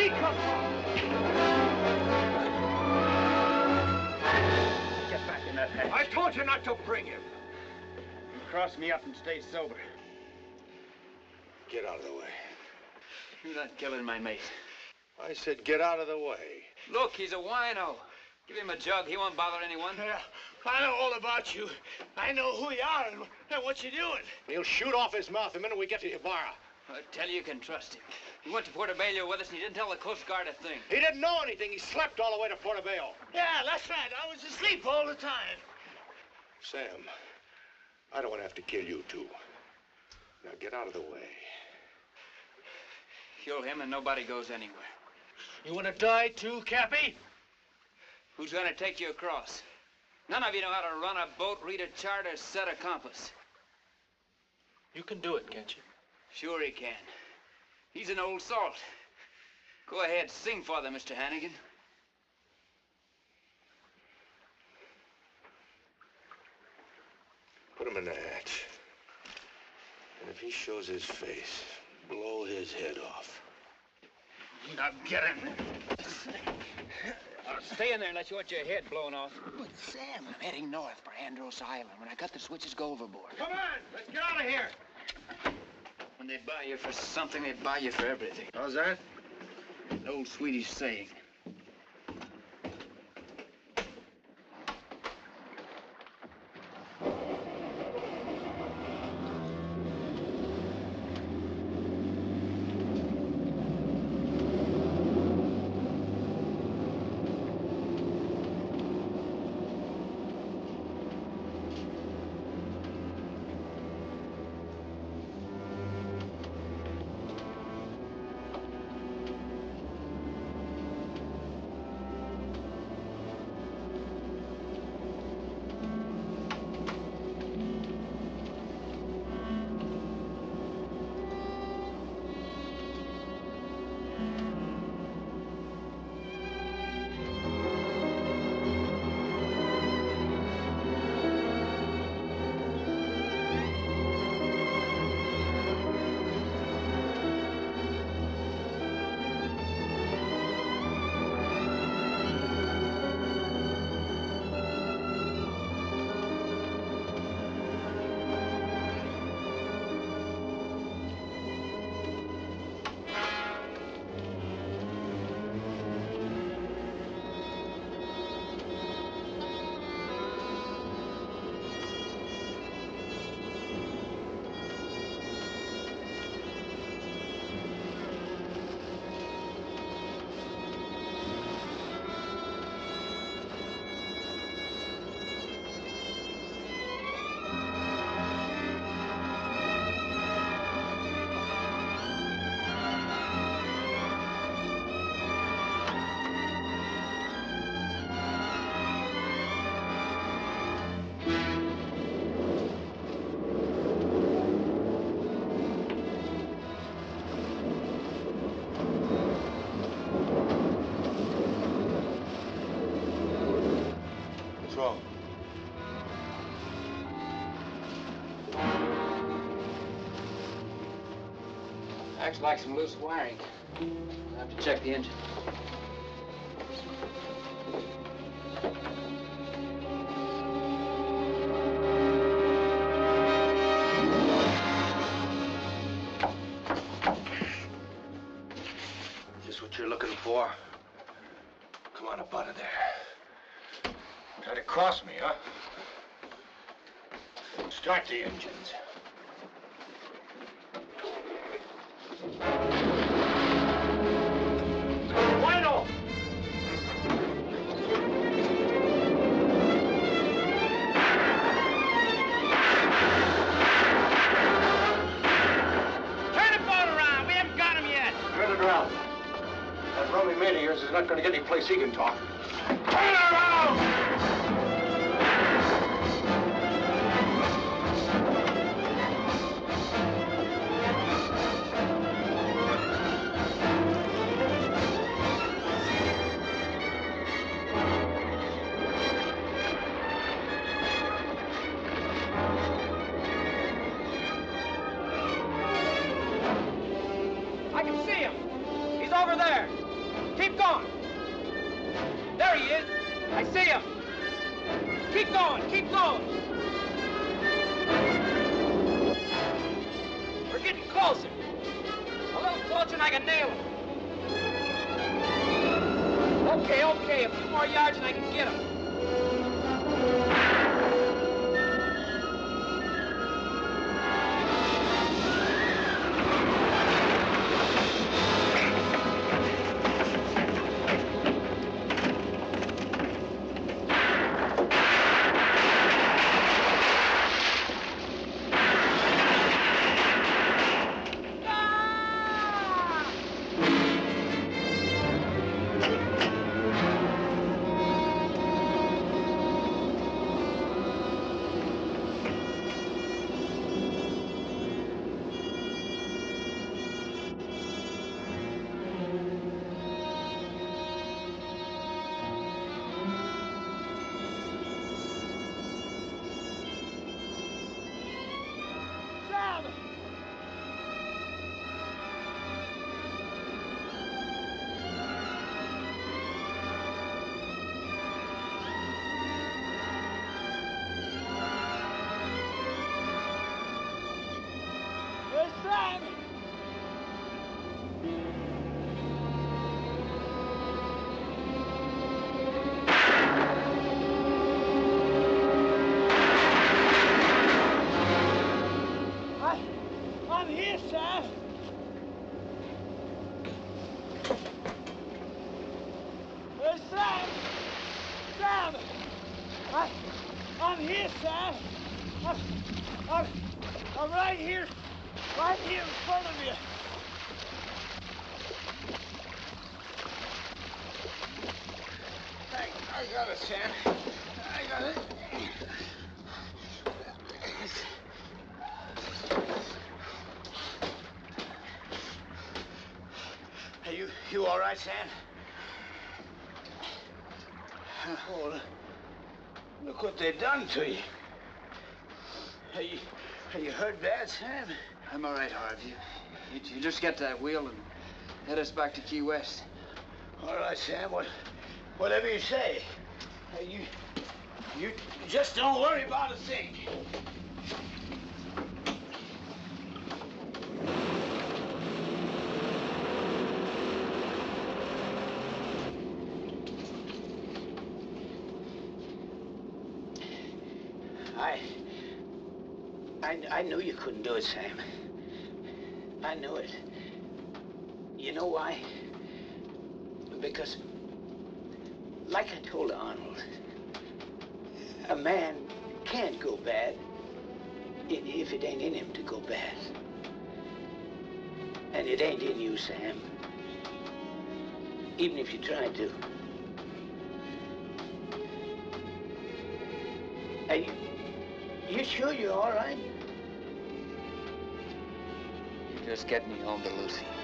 I told you not to bring him. You cross me up and stay sober. Get out of the way. You're not killing my mate. I said get out of the way. Look, he's a wino. Give him a jug. He won't bother anyone. I know all about you. I know who you are and what you're doing. He'll shoot off his mouth the minute we get to Ybarra. I tell you, you can trust him. He went to Puerto Bello with us, and he didn't tell the Coast Guard a thing. He didn't know anything. He slept all the way to Puerto Bello. Yeah, that's right. I was asleep all the time. Sam, I don't want to have to kill you two. Now get out of the way. Kill him, and nobody goes anywhere. You want to die too, Cappy? Who's going to take you across? None of you know how to run a boat, read a chart, or set a compass. You can do it, can't you? Sure he can. He's an old salt. Go ahead, sing for them, Mr. Hannigan. Put him in the hatch. And if he shows his face, blow his head off. Now get him. Stay in there and let you want your head blown off. But Sam, I'm heading north for Andros Island. When I cut the switches, go overboard. Come on, let's get out of here. When they buy you for something, they buy you for everything. How's that? An old Swedish saying. Looks like some loose wiring. I'll have to check the engine. Just what you're looking for. Come on up out of there. Try to cross me, huh? Start the engines. He can talk. Turn around! I can see him. He's over there. Keep going. Keep going, keep going. We're getting closer. A little closer and I can nail him. Okay, okay, a few more yards and I can get him. Sam? Oh, look what they've done to you. Have you heard bad, Sam? I'm all right, Harvey. You just get that wheel and head us back to Key West. All right, Sam. Whatever you say. You just don't worry about a thing. I knew you couldn't do it, Sam. I knew it. You know why? Because, like I told Arnold, a man can't go bad if it ain't in him to go bad. And it ain't in you, Sam. Even if you try to. Are you sure you're all right? Just get me home to Lucy.